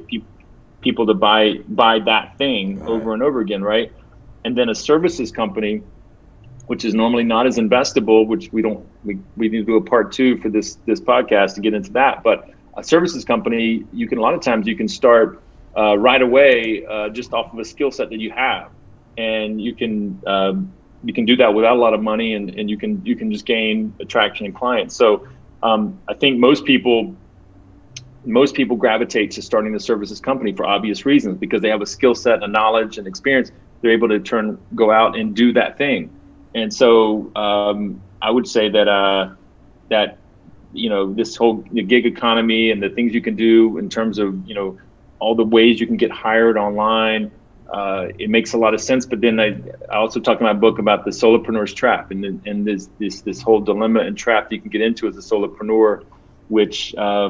people to buy that thing over and over again, right? And then a services company, which is normally not as investable, which we need to do a part 2 for this podcast to get into that. But a services company, a lot of times you can start right away just off of a skill set that you have, and you can you can do that without a lot of money, and you can just gain attraction and clients. So I think most people gravitate to starting the services company for obvious reasons, because they have a skill set, a knowledge, and experience. They're able to go out and do that thing. And so I would say that that this whole gig economy and the things you can do in terms of all the ways you can get hired online, it makes a lot of sense. But then I also talk in my book about the solopreneur's trap, and this whole dilemma and trap that you can get into as a solopreneur, which I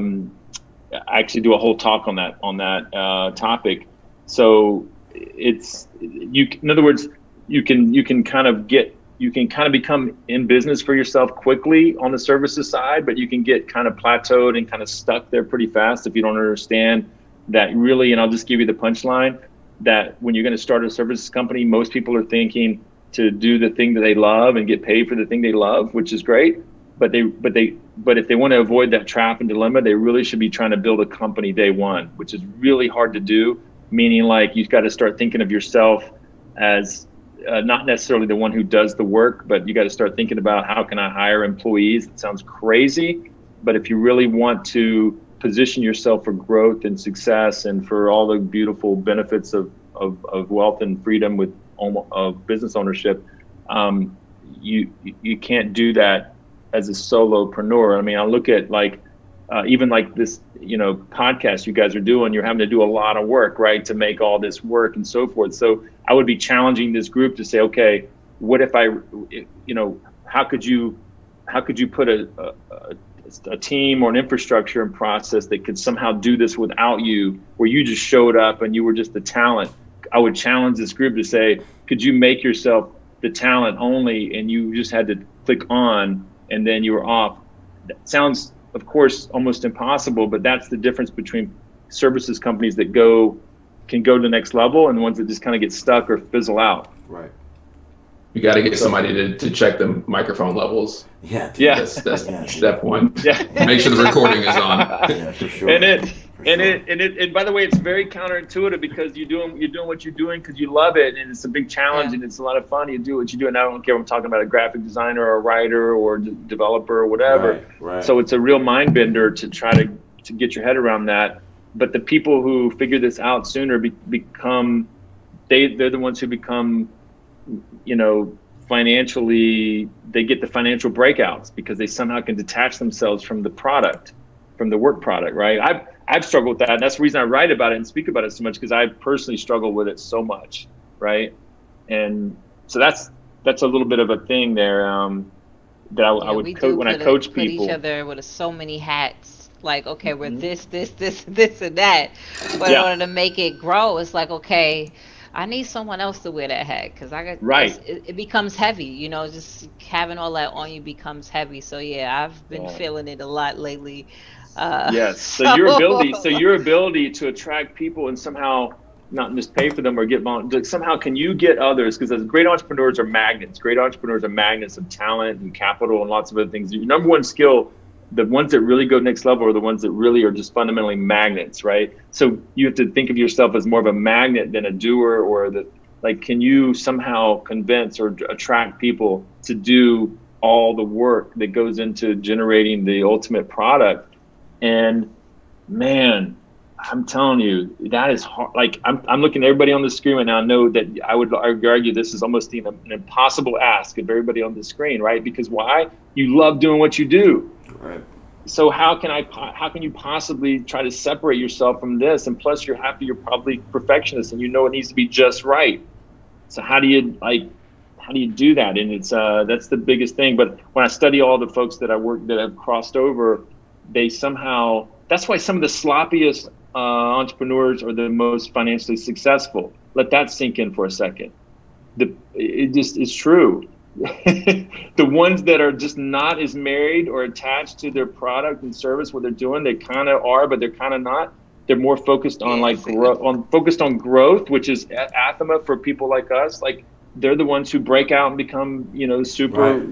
actually do a whole talk on that topic. So in other words, you can kind of become in business for yourself quickly on the services side, but you can get kind of plateaued and kind of stuck there pretty fast if you don't understand that really. And I'll just give you the punchline that when you're going to start a services company, most people are thinking to do the thing that they love and get paid for the thing they love, which is great. But if they want to avoid that trap and dilemma, they really should be trying to build a company day one, which is really hard to do. Meaning, like, you've got to start thinking of yourself as not necessarily the one who does the work, but you got to start thinking about, how can I hire employees? It sounds crazy, but if you really want to position yourself for growth and success and for all the beautiful benefits of wealth and freedom with of business ownership, you can't do that as a solopreneur. I mean, I look at even like this, podcast you guys are doing, you're having to do a lot of work, right, to make all this work and so forth. So I would be challenging this group to say, okay, what if how could you put a team or an infrastructure and process that could somehow do this without you, where you just showed up and you were just the talent? I would challenge this group to say, could you make yourself the talent only, and you just had to click on and then you were off? That sounds, of course, almost impossible, but that's the difference between services companies that can go to the next level and the ones that just kind of get stuck or fizzle out. Right. You got to get somebody to check the microphone levels. Yeah. Yeah. That's step one. Yeah. Make sure the recording is on. Yeah, for sure. And by the way, it's very counterintuitive, because you're doing what you're doing because you love it, and it's a big challenge, and it's a lot of fun. You do what you do, and I don't care if I'm talking about a graphic designer or a writer or developer or whatever. Right. So it's a real mind bender to try to get your head around that. But the people who figure this out sooner they're the ones who become, financially, they get the financial breakouts, because they somehow can detach themselves from the product, from the work product, right? I've struggled with that, and that's the reason I write about it and speak about it so much, because I personally struggle with it so much, right? And so that's a little bit of a thing there that I would coach when I coach people. Put each other with so many hats, like, okay, mm-hmm. We're this, and that. But in order to make it grow, it's like, okay, I need someone else to wear that hat, because it becomes heavy, just having all that on you becomes heavy. So yeah, I've been feeling it a lot lately. Yes. So your ability to attract people and somehow not just pay for them or get volunteers, somehow can you get others? Because great entrepreneurs are magnets. Great entrepreneurs are magnets of talent and capital and lots of other things. Your number one skill, the ones that really go next level are the ones that really are just fundamentally magnets, right? So you have to think of yourself as more of a magnet than a doer, or can you somehow convince or attract people to do all the work that goes into generating the ultimate product? And man, I'm telling you, that is hard. Like, I'm looking at everybody on the screen right now. I know that I would argue this is almost an impossible ask of everybody on the screen, right? Because why? You love doing what you do. Right. So how can you possibly try to separate yourself from this? And plus, you're probably perfectionist, and it needs to be just right. So how do you do that? And it's that's the biggest thing. But when I study all the folks that have crossed over, they somehow, that's why some of the sloppiest entrepreneurs are the most financially successful. Let that sink in for a second. It's true. The ones that are just not as married or attached to their product and service, what they're doing, they kind of are, but they're kind of not. They're more focused on growth, which is anathema for people like us. Like, they're the ones who break out and become, super,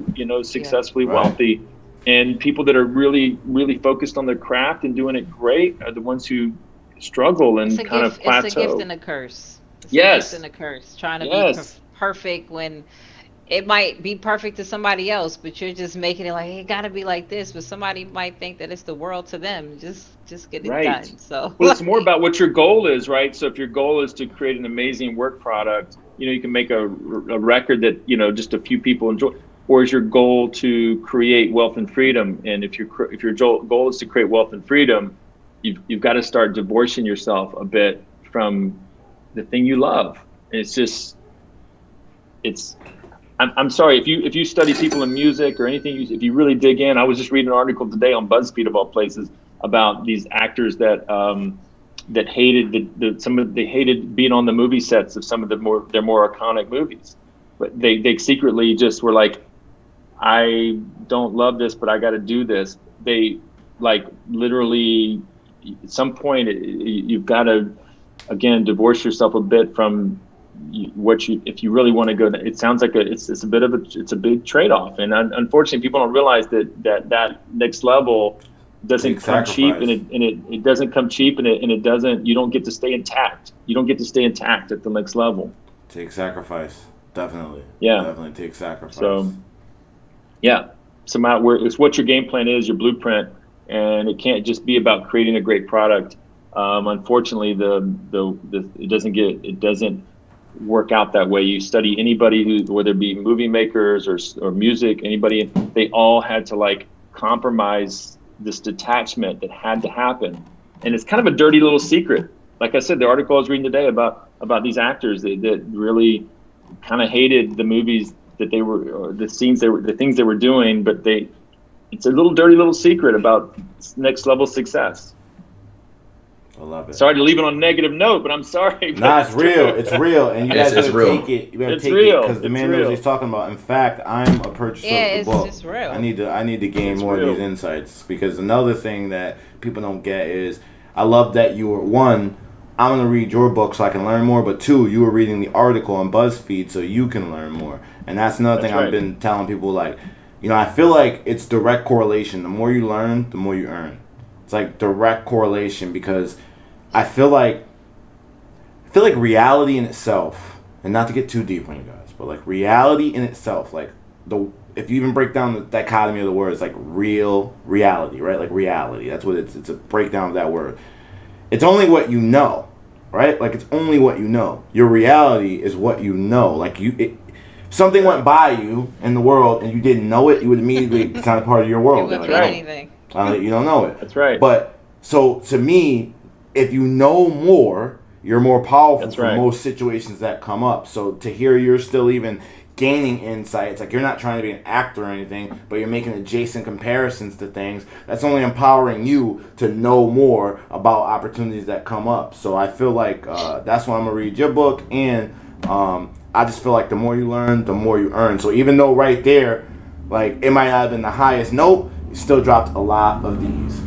successfully wealthy. And people that are really, really focused on their craft and doing it great are the ones who struggle and kind of plateau. It's a gift and a curse. It's a gift and a curse. Trying to be perfect when it might be perfect to somebody else, but you're just making it like it got to be like this. But somebody might think that it's the world to them. Just get it done. So well, it's more about what your goal is, right? So if your goal is to create an amazing work product, you know, you can make a record that, you know, just a few people enjoy. Or is your goal to create wealth and freedom? And if your goal is to create wealth and freedom, you've got to start divorcing yourself a bit from the thing you love. And it's just, it's. I'm sorry if you study people in music or anything, if you really dig in. I was just reading an article today on BuzzFeed of all places about these actors that that hated they hated being on the movie sets of some of their more iconic movies, but they secretly just were like, I don't love this, but I got to do this. They like literally at some point you've got to again divorce yourself a bit from. If you really want to go, it sounds like it's a bit of a big trade-off, and unfortunately, people don't realize that next level doesn't come cheap, and it doesn't come cheap, and it doesn't. You don't get to stay intact. You don't get to stay intact at the next level. Take sacrifice, definitely. Yeah, definitely take sacrifice. So, yeah, it's what your game plan is, your blueprint, and it can't just be about creating a great product. Unfortunately, it doesn't work out that way. You study anybody who, whether it be movie makers or music, anybody, they all had to like compromise this detachment that had to happen. And it's kind of a dirty little secret. Like I said, the article I was reading today about these actors that really kind of hated the movies that they were, or the scenes they were, the things they were doing, but it's a little dirty little secret about next level success. I love it. Sorry to leave it on a negative note, but I'm sorry. Nah, it's real. It's real. And you guys gotta take it. You gotta take it because the man knows what he's talking about. In fact, I'm a purchaser of the book. It's real. I need to gain more of these insights, because another thing that people don't get is I love that you were, one, I'm gonna read your book so I can learn more, but two, you were reading the article on BuzzFeed so you can learn more. And that's another thing I've been telling people, like, you know, I feel like it's direct correlation. The more you learn, the more you earn. It's like direct correlation, because I feel like reality in itself, and not to get too deep on you guys, but like reality in itself, like if you even break down the dichotomy of the words, like reality, right? Like reality, that's what it's a breakdown of that word. It's only what you know, right? Like it's only what you know. Your reality is what you know. Like something went by you in the world and you didn't know it, you would immediately become a part of your world. Like, anything. You don't know it. That's right. But so to me, if you know more, you're more powerful for most situations that come up. So to hear you're still even gaining insights, like you're not trying to be an actor or anything, but you're making adjacent comparisons to things, that's only empowering you to know more about opportunities that come up. So I feel like that's why I'm going to read your book. And I just feel like the more you learn, the more you earn. So even though right there, like it might not have been the highest note, you still dropped a lot of these.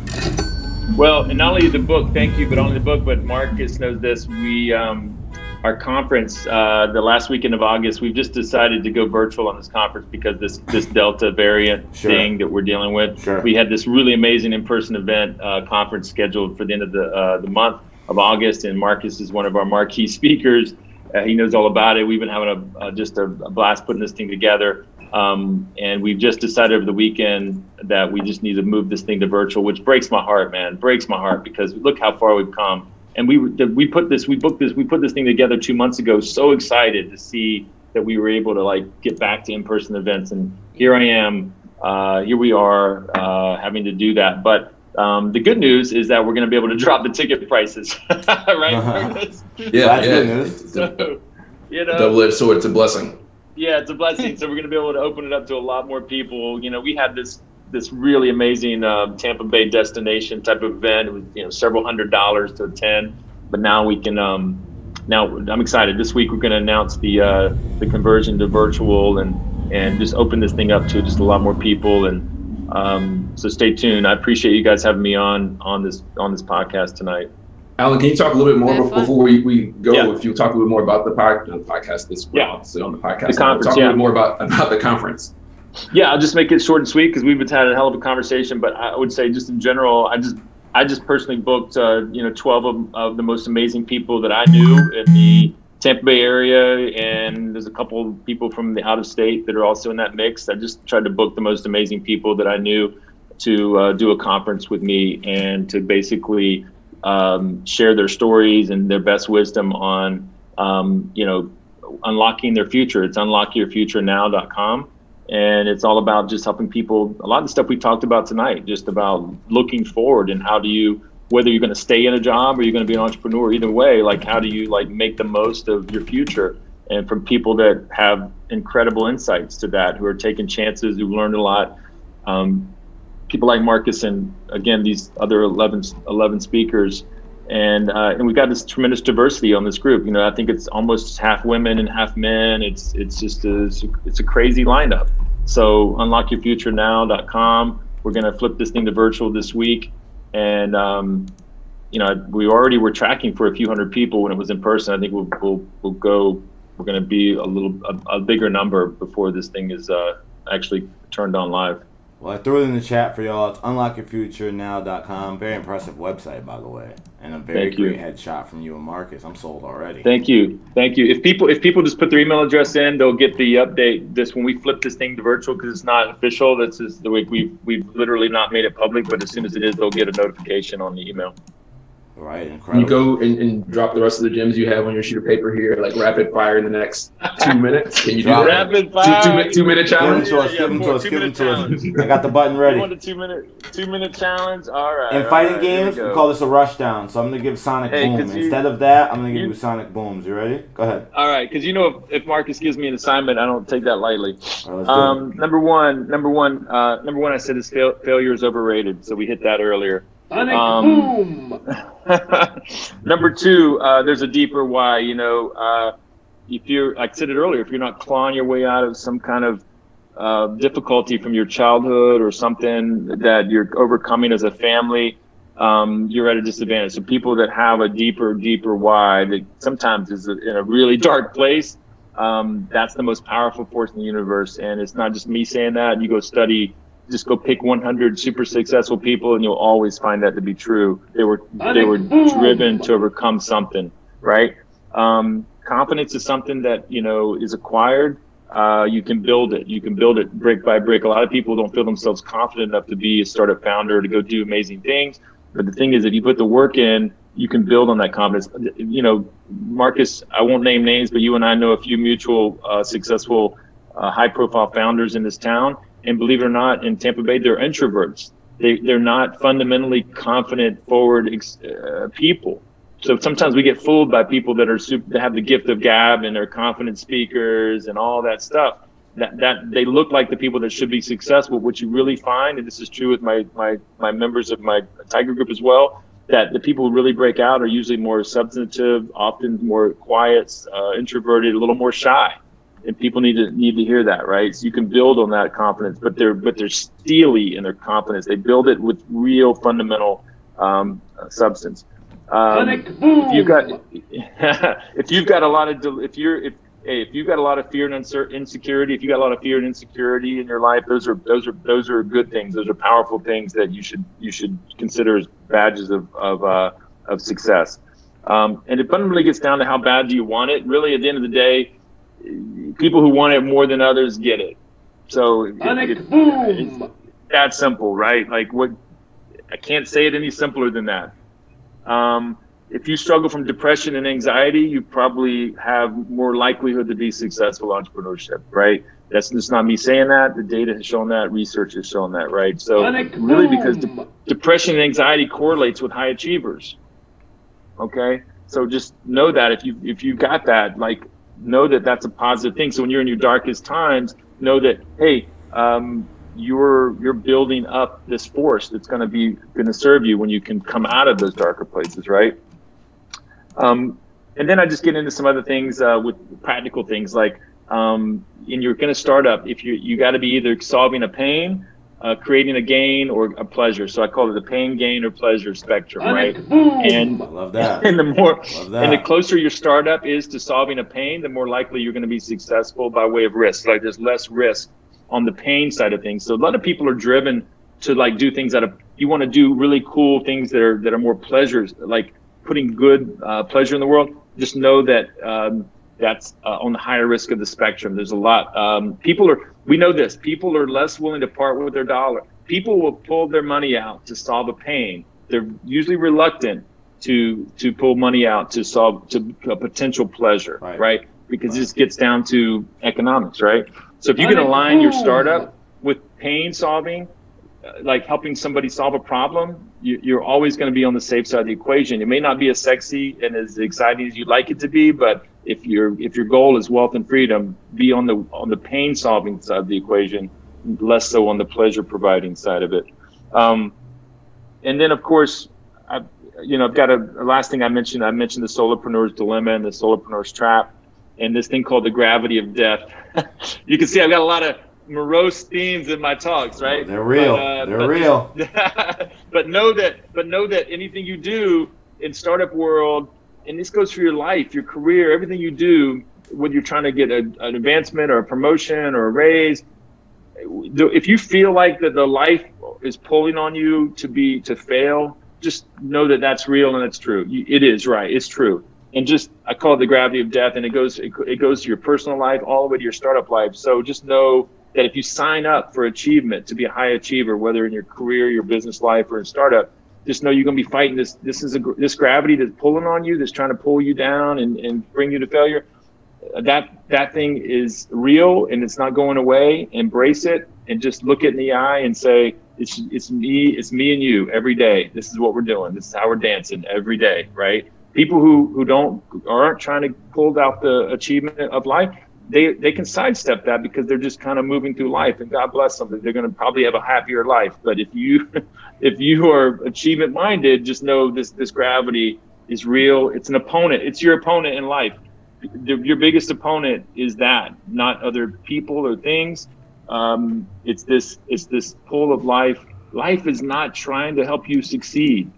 Well, and not only the book, thank you, but only the book, but Marcus knows this. We, our conference, the last weekend of August, we've just decided to go virtual on this conference because this Delta variant thing that we're dealing with. Sure. We had this really amazing in-person event conference scheduled for the end of the month of August, and Marcus is one of our marquee speakers. He knows all about it. We've been having just a blast putting this thing together. And we've just decided over the weekend that we just need to move this thing to virtual, which breaks my heart, man. Breaks my heart, because look how far we've come. And we put this thing together 2 months ago. So excited to see that we were able to like get back to in-person events. And here I am, here we are having to do that. But the good news is that we're going to be able to drop the ticket prices, right? Yeah. So, you know, double-edged sword. It's a blessing. Yeah, it's a blessing. So we're going to be able to open it up to a lot more people. You know, we had this really amazing Tampa Bay destination type of event. It was, you know, several $100s to attend, but now we can. Now I'm excited. This week we're going to announce the conversion to virtual and just open this thing up to just a lot more people. And so stay tuned. I appreciate you guys having me on this podcast tonight. Allen, can you talk a little bit more before we go? Yeah. If you talk a little more about the podcast this week, obviously on the podcast, the conference, talk a little more about the conference. Yeah, I'll just make it short and sweet because we've been having a hell of a conversation. But I would say, just in general, I just personally booked 12 of the most amazing people that I knew in the Tampa Bay area, and there's a couple people from the out of state that are also in that mix. I just tried to book the most amazing people that I knew to do a conference with me and to basically share their stories and their best wisdom on, you know, unlocking their future. It's unlockyourfuturenow.com. And it's all about just helping people. A lot of the stuff we talked about tonight, just about looking forward and how do you, whether you're going to stay in a job or you're going to be an entrepreneur, either way, like how do you like make the most of your future? And from people that have incredible insights to that, who are taking chances, who've learned a lot. People like Marcus and again, these other 11 speakers. And we got this tremendous diversity on this group. You know, I think it's almost half women and half men. It's just a, it's a crazy lineup. So unlockyourfuturenow.com. We're going to flip this thing to virtual this week. And, you know, we already were tracking for a few hundred people when it was in person. I think we'll go, we're going to be a bigger number before this thing is actually turned on live. Well, I threw it in the chat for y'all. It's unlockyourfuturenow.com. Very impressive website, by the way, and a very great headshot from you and Marcus. I'm sold already. Thank you, thank you. If people just put their email address in, they'll get the update. This when we flip this thing to virtual because it's not official. This is the way we've literally not made it public, but as soon as it is, they'll get a notification on the email. All right, incredible. You go and drop the rest of the gems you have on your sheet of paper here, like rapid fire in the next 2 minutes. Can you do that? Rapid fire. Two minute challenge. Give them to us. I got the button ready. You want a two minute challenge? All right. In fighting games, we call this a rushdown. So I'm gonna give Sonic Boom instead of that. I'm gonna give you Sonic Booms. You ready? Go ahead. All right, because you know if Marcus gives me an assignment, I don't take that lightly. Right, number one. I said is failure is overrated. So we hit that earlier. Number two, there's a deeper why. You know, if you're, like I said it earlier, if you're not clawing your way out of some kind of difficulty from your childhood or something that you're overcoming as a family, you're at a disadvantage. So people that have a deeper why that sometimes is in a really dark place, that's the most powerful force in the universe. And it's not just me saying that. You go study. Just go pick 100 super successful people, and you'll always find that to be true. They were driven to overcome something, right? Confidence is something that you know is acquired. You can build it. You can build it brick by brick. A lot of people don't feel themselves confident enough to be a startup founder to go do amazing things. But the thing is, if you put the work in, you can build on that confidence. You know, Marcus, I won't name names, but you and I know a few mutual successful, high-profile founders in this town. And believe it or not, in Tampa Bay, they're introverts. They're not fundamentally confident, forward people. So sometimes we get fooled by people that are that have the gift of gab and they're confident speakers and all that stuff. That they look like the people that should be successful. What you really find, and this is true with my members of my Tiger group as well, that the people who really break out are usually more substantive, often more quiet, introverted, a little more shy. And people need to hear that, right? So you can build on that confidence, but they're steely in their confidence. They build it with real fundamental substance. If you've got a lot of fear and insecurity, if you got a lot of fear and insecurity in your life, those are good things. Those are powerful things that you should consider as badges of success. And it fundamentally gets down to how bad do you want it. Really, at the end of the day, people who want it more than others get it. So it's that simple, right? Like what, I can't say it any simpler than that. If you struggle from depression and anxiety, you probably have more likelihood to be successful entrepreneurship, right? That's just not me saying that. The data has shown that, research has shown that, right? So really because depression and anxiety correlates with high achievers, okay? So just know that if you've got that, like, know that that's a positive thing. So when you're in your darkest times, know that, hey, you're building up this force that's going to serve you when you can come out of those darker places, right? And then I just get into some other things with practical things like, and you're going to start up, if you got to be either solving a pain, creating a gain, or a pleasure. So I call it the pain, gain, or pleasure spectrum, right? And I love that. And the more, and the closer your startup is to solving a pain, the more likely you're going to be successful by way of risk. Like there's less risk on the pain side of things. So a lot of people are driven to like do things you want to do really cool things that are more pleasures, like putting good pleasure in the world. Just know that that's on the higher risk of the spectrum. There's a lot. We know this, people are less willing to part with their dollar. People will pull their money out to solve a pain. They're usually reluctant to pull money out to solve to a potential pleasure, right? Because this gets down to economics, right? So if you can align your startup with pain solving, like helping somebody solve a problem, you're always going to be on the safe side of the equation. It may not be as sexy and as exciting as you'd like it to be, but if your goal is wealth and freedom, be on the pain solving side of the equation, less so on the pleasure providing side of it. And then, of course, I've got a last thing I mentioned. I mentioned the solopreneur's dilemma and the solopreneur's trap, and this thing called the gravity of death. You can see I've got a lot of morose themes in my talks, right? Oh, they're real. They're real. But know that anything you do in startup world, and this goes for your life, your career, everything you do, whether you're trying to get an advancement or a promotion or a raise, if you feel like that the life is pulling on you to fail, just know that that's real and it's true. It is right. It's true. And I call it the gravity of death, and it goes to your personal life all the way to your startup life. So just know that if you sign up for achievement to be a high achiever, whether in your career, your business life, or in startup, just know you're going to be fighting this. This is this gravity that's pulling on you, that's trying to pull you down and bring you to failure. That thing is real and it's not going away. Embrace it and just look it in the eye and say, it's me and you every day. This is what we're doing. This is how we're dancing every day, right? People who aren't trying to pull out the achievement of life, they can sidestep that because they're just kind of moving through life, and God bless them, they're going to probably have a happier life. But if you are achievement minded, just know this gravity is real. It's an opponent. It's your opponent in life. Your biggest opponent is that, not other people or things. It's this pull of life. Life is not trying to help you succeed,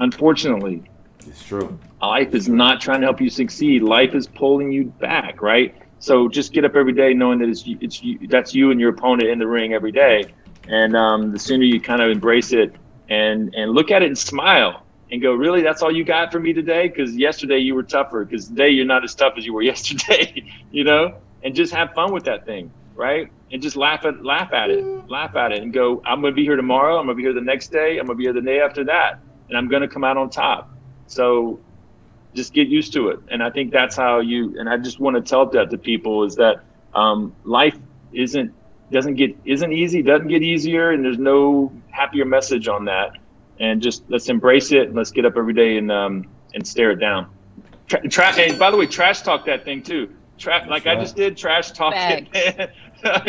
unfortunately. It's true. Life is not trying to help you succeed. Life is pulling you back, right? So just get up every day knowing that that's you and your opponent in the ring every day. And the sooner you kind of embrace it and look at it and smile and go, really, that's all you got for me today? Because yesterday you were tougher. Because today you're not as tough as you were yesterday, you know? And just have fun with that thing, right? And just laugh at it and go, I'm going to be here tomorrow. I'm going to be here the next day. I'm going to be here the day after that. And I'm going to come out on top. So just get used to it. And I think that's how I just want to tell that to people is that life doesn't get easier, and there's no happier message on that. And just let's embrace it and let's get up every day and stare it down. And by the way, trash talk that thing too. I just did trash talk it. I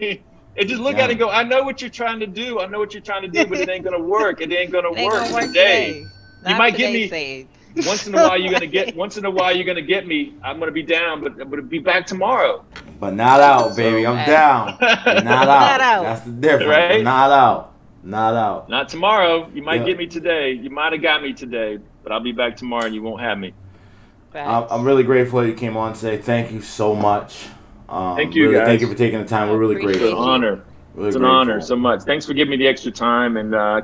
mean and just look at it and go, I know what you're trying to do. I know what you're trying to do, but it ain't gonna work. It ain't gonna work today. You might get me once in a while. You're gonna get me. I'm gonna be down, but I'm gonna be back tomorrow. But not out, baby. I'm down. But not out. That's the difference. Right? But not out. Not tomorrow. You might get me today. You might have got me today, but I'll be back tomorrow, and you won't have me. I'm really grateful that you came on today. Thank you so much. Thank you, guys. Thank you for taking the time. We're really grateful. It's an honor. Really it's an honor so much. Thanks for giving me the extra time, and I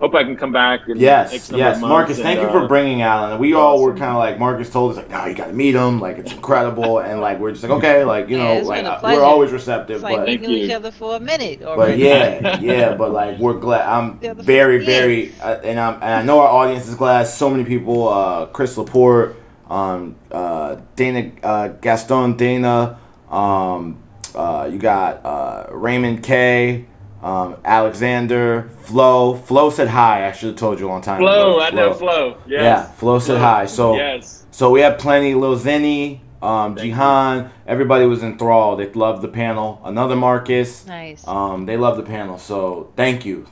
hope I can come back. And yes. Marcus, thank you for bringing Allen. We all were kind of like, Marcus told us, like, no, you got to meet him. Like, it's incredible. And, like, we're just like, okay, like, you know, like, we're always receptive. It's like but, meeting each other for a minute. Or but, but, like, we're glad. I'm very, very, and I know our audience is glad. So many people, Chris Laporte, Dana, Gaston Dana, you got Raymond K, Alexander, Flo said hi. I should have told you a long time ago. I know Flo. Yes. Yeah, Flo said hi. So so we have plenty. Lil Zinni, Jihan, everybody was enthralled. They loved the panel. Another Marcus. Nice. They loved the panel. So thank you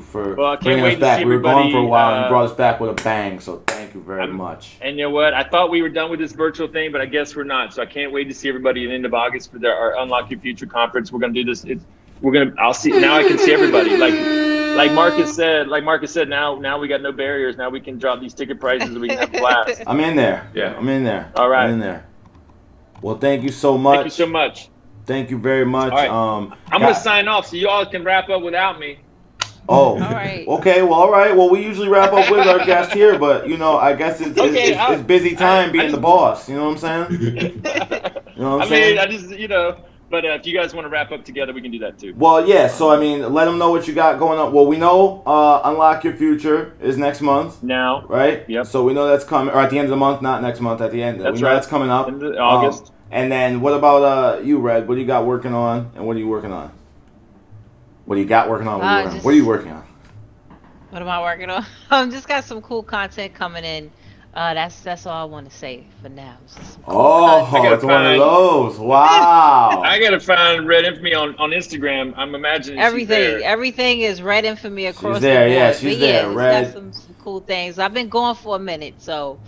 for bringing us back. We were gone for a while and brought us back with a bang. So thank you very much. And you know what? I thought we were done with this virtual thing, but I guess we're not. So I can't wait to see everybody at the end of August for our Unlock Your Future conference. We're gonna do this. I'll see. Now I can see everybody. Like Marcus said, now we got no barriers. Now we can drop these ticket prices and we can have a blast. I'm in there. Yeah, I'm in there. All right. I'm in there. Well, thank you so much. Thank you so much. Thank you very much. All right. I'm going to sign off so you all can wrap up without me. Oh, all right. Okay, well, all right. Well, we usually wrap up with our guest here, but, you know, I guess it's busy time being the boss. You know what I'm saying? You know what I'm saying? I mean, I just, you know. But if you guys want to wrap up together, we can do that too. Well, yeah. So, I mean, let them know what you got going on. Well, we know Unlock Your Future is next month. Now. Right? Yep. So we know that's coming. Or at the end of the month, not next month, at the end. That's right. That's coming up. In August. And then what about you, Red? What do you got working on? And what are you working on? What do you got working on? What are you working on? What am I working on? I've just got some cool content coming in. That's all I want to say for now. It's one of those. Wow. I gotta find Red Infamy on Instagram. I'm imagining everything is Red Infamy across the board. Yeah, she's there. Red. Got some cool things. I've been gone for a minute, so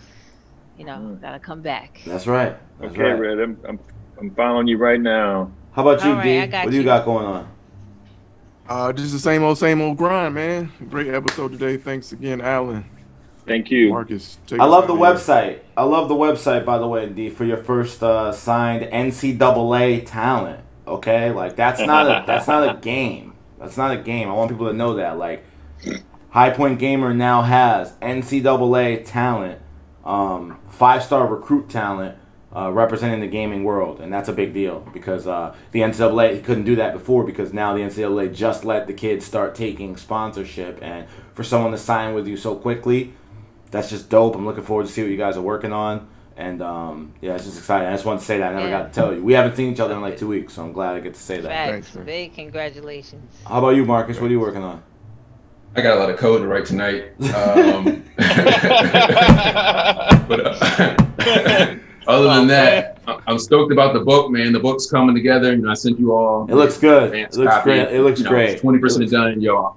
you know, gotta come back. That's right. That's okay, right. Red. I'm following you right now. How about you, D? What do you got going on? Just the same old grind, man. Great episode today. Thanks again, Allen. Thank you, Marcus. I love the website. I love the website, by the way, D, for your first signed NCAA talent. Okay, like that's not a game. That's not a game. I want people to know that. Like, High Point Gamer now has NCAA talent, 5-star recruit talent, representing the gaming world, and that's a big deal because the NCAA couldn't do that before, because now the NCAA just let the kids start taking sponsorship, and for someone to sign with you so quickly. That's just dope. I'm looking forward to see what you guys are working on. And, yeah, it's just exciting. I just wanted to say that. I never got to tell you. We haven't seen each other in like 2 weeks, so I'm glad I get to say that. Thanks, man. Big congratulations. How about you, Marcus? What are you working on? I got a lot of code to write tonight. Other than that, I'm stoked about the book, man. The book's coming together, and I sent you all. It looks good. It looks great. It looks great. 20% done, y'all.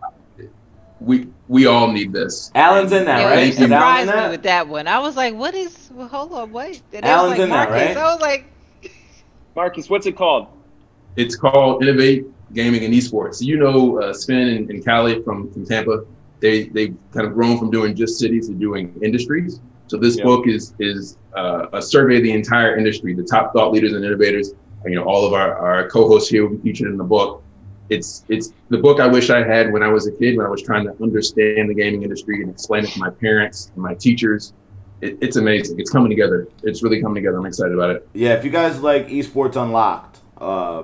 We all need this. Allen's in that, right? He surprised me with that one. I was like, what is, hold on, what? Allen's in that, right? I was like, Marcus, what's it called? It's called Innovate Gaming and Esports. So you know Sven and Callie from Tampa. They've kind of grown from doing just cities to doing industries. So this book is a survey of the entire industry, the top thought leaders and innovators. And, you know, all of our co-hosts here will be featured in the book. It's the book I wish I had when I was a kid, when I was trying to understand the gaming industry and explain it to my parents and my teachers. It's amazing. It's coming together. It's really coming together. I'm excited about it. Yeah, if you guys like Esports Unlocked,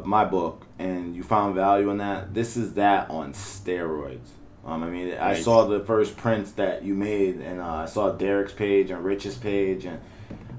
my book, and you found value in that, this is that on steroids. I mean, nice. I saw the first prints that you made, and I saw Derek's page and Rich's page, and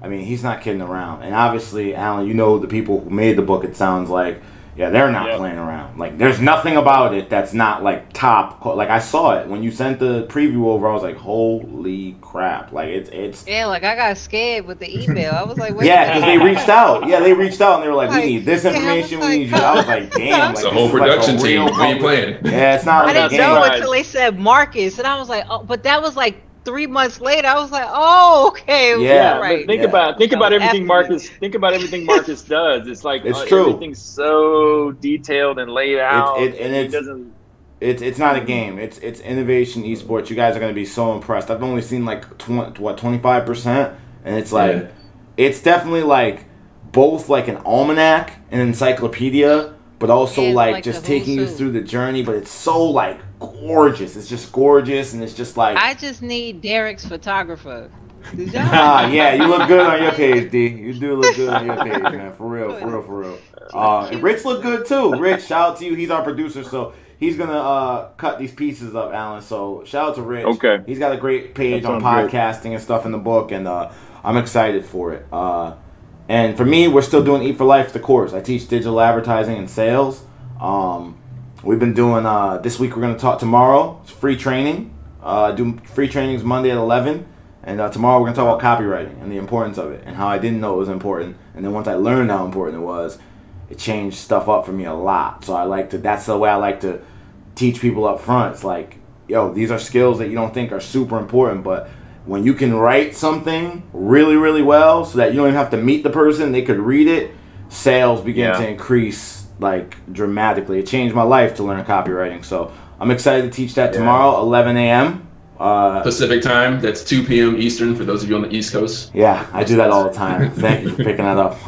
I mean, he's not kidding around. And obviously, Allen, you know the people who made the book, it sounds like. Yeah, they're not playing around. Like, there's nothing about it that's not, like, top. Like, I saw it. When you sent the preview over, I was like, holy crap. Like, it's... Yeah, like, I got scared with the email. I was like, wait. Yeah, because they reached out. Yeah, they reached out, and they were like, we need this information. We need you. I was like, damn. It's like, a whole production like a team. What are you playing? Yeah, it's not like a game. I didn't know until they said Marcus, and I was like, oh, but that was, like, 3 months later. I was like, oh, okay. Yeah, right. Think about everything Marcus. Think about everything Marcus does. It's like it's true. Everything's so detailed and laid out. It's not a game. It's innovation esports. You guys are gonna be so impressed. I've only seen like 25%, and it's like it's definitely like both like an almanac, an encyclopedia, but also like just taking you through the journey. But it's so like. Gorgeous. It's just gorgeous, and it's just like I just need Derek's photographer. Yeah, you look good on your page, D. You do look good on your page, man. For real. And Rich look good too. Rich, shout out to you. He's our producer, so he's gonna cut these pieces up, Allen. So shout out to Rich. Okay. He's got a great page on podcasting and stuff in the book, and I'm excited for it. And for me, we're still doing Eat 4 Life, the course. I teach digital advertising and sales. We've been doing, this week we're going to talk tomorrow. It's free training. Do free trainings Monday at 11. And tomorrow we're going to talk about copywriting and the importance of it and how I didn't know it was important. And then once I learned how important it was, it changed stuff up for me a lot. So I like to, that's the way I like to teach people up front. It's like, yo, these are skills that you don't think are super important, but when you can write something really, really well so that you don't even have to meet the person, they could read it, sales begin to increase. Like dramatically. It changed my life to learn copywriting, so I'm excited to teach that tomorrow, 11 a.m. Pacific time. That's 2 p.m. Eastern for those of you on the East Coast. Yeah, I do that all the time. Thank you for picking that up.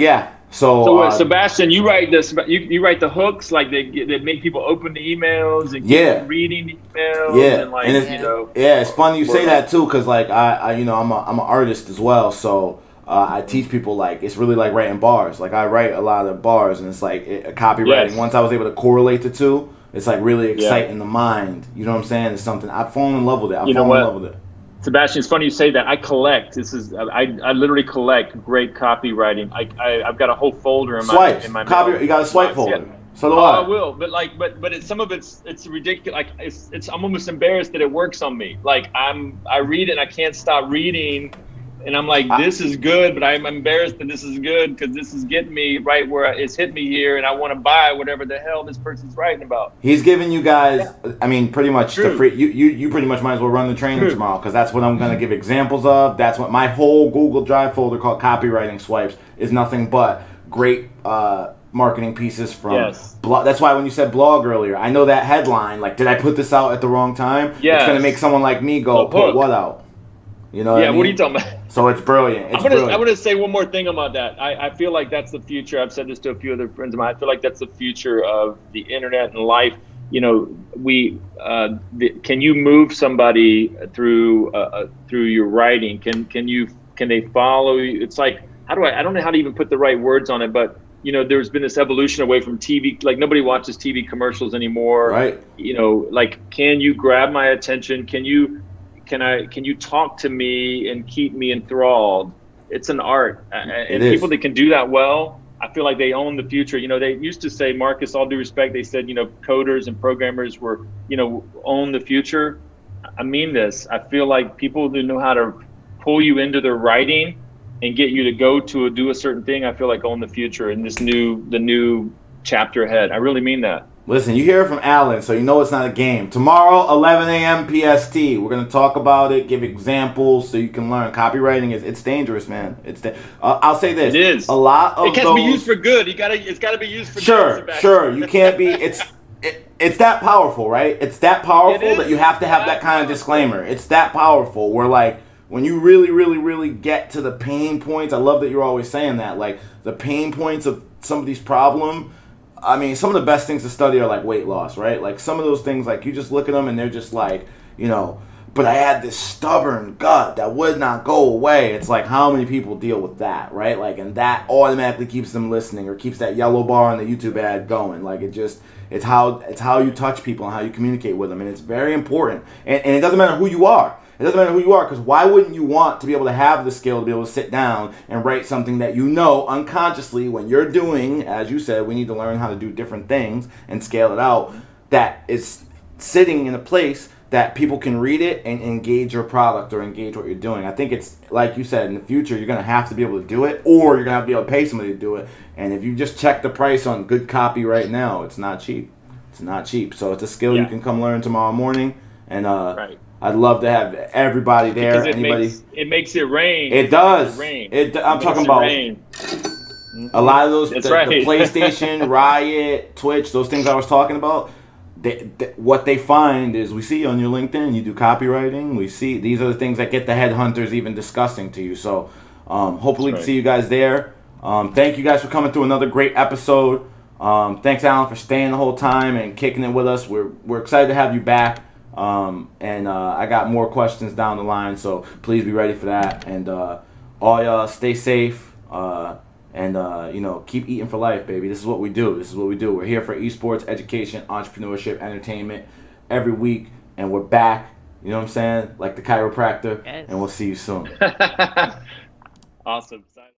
Yeah, So Sebastian, you write the hooks, like they make people open the emails and keep reading the emails. Yeah, and like, and you know. Yeah, it's funny you say that too, because like I you know, I'm an artist as well, so I teach people, like, it's really like writing bars. Like I write a lot of bars, and it's like copywriting. Yes. Once I was able to correlate the two, it's like really exciting the mind. You know what I'm saying? It's something I've fallen in love with it. I've fallen in love with it. Sebastian, it's funny you say that. I collect. This is I literally collect great copywriting. I've got a whole folder in my copy. You got a swipe folder. Yeah. So do I. I will, but like, but it's, some of it's ridiculous. Like it's I'm almost embarrassed that it works on me. Like I read it and I can't stop reading, and I'm like, this is good, but I'm embarrassed that this is good because this is getting me right where it's hit me here, and I want to buy whatever the hell this person's writing about. He's giving you guys, I mean, pretty much the free, you pretty much might as well run the training tomorrow, because that's what I'm going to give examples of. That's what my whole Google Drive folder called Copywriting Swipes is nothing but great marketing pieces from blog. That's why when you said blog earlier, I know that headline, like, did I put this out at the wrong time? Yeah. It's going to make someone like me go, put what out? You know what I mean? What are you talking about? So it's brilliant. I want to say one more thing about that. I feel like that's the future. I've said this to a few other friends of mine. I feel like that's the future of the internet and life. You know, can you move somebody through your writing? Can they follow you? It's like, I don't know how to even put the right words on it, but you know, there's been this evolution away from TV. Like nobody watches TV commercials anymore. Right. You know, like, can you grab my attention? Can you talk to me and keep me enthralled? It's an art. And people that can do that well, I feel like they own the future. You know, they used to say, Marcus, all due respect, they said, you know, coders and programmers were, you know, own the future. I mean this. I feel like people who know how to pull you into their writing and get you to go to do a certain thing, I feel like own the future in this new chapter ahead. I really mean that. Listen, you hear it from Allen, so you know it's not a game. Tomorrow, 11 a.m. PST, we're going to talk about it, give examples so you can learn. Copywriting it's dangerous, man. I'll say this. It is. A lot of it can be used for good. It's got to be used for good. Sure. You can't be – it's that powerful, right? It's that powerful that you have to have that kind of disclaimer. It's that powerful where, like, when you really, really, really get to the pain points – I love that you're always saying that. Like, the pain points of somebody's problem – I mean, some of the best things to study are like weight loss, right? Like some of those things, like you just look at them and they're just like, you know, but I had this stubborn gut that would not go away. It's like, how many people deal with that, right? Like, and that automatically keeps them listening or keeps that yellow bar on the YouTube ad going. Like it just, it's how you touch people and how you communicate with them. And it's very important. And it doesn't matter who you are. It doesn't matter who you are, because why wouldn't you want to be able to have the skill to be able to sit down and write something that you know unconsciously when you're doing, as you said, we need to learn how to do different things and scale it out, that is sitting in a place that people can read it and engage your product or engage what you're doing. I think it's, like you said, in the future, you're going to have to be able to do it, or you're going to have to be able to pay somebody to do it. And if you just check the price on good copy right now, it's not cheap. It's not cheap. So it's a skill you can come learn tomorrow morning. And right. I'd love to have everybody there. It makes it rain. It does. I'm talking about a lot of those. The PlayStation, Riot, Twitch, those things I was talking about. What they find is we see on your LinkedIn, you do copywriting. We see these are the things that get the headhunters even discussing to you. So hopefully see you guys there. Thank you guys for coming through another great episode. Thanks, Allen, for staying the whole time and kicking it with us. We're excited to have you back. I got more questions down the line, so please be ready for that. And all y'all stay safe, you know, keep eating for life, baby. This is what we do. We're here for esports, education, entrepreneurship, entertainment every week, and we're back, you know what I'm saying, like the chiropractor, and we'll see you soon. Awesome.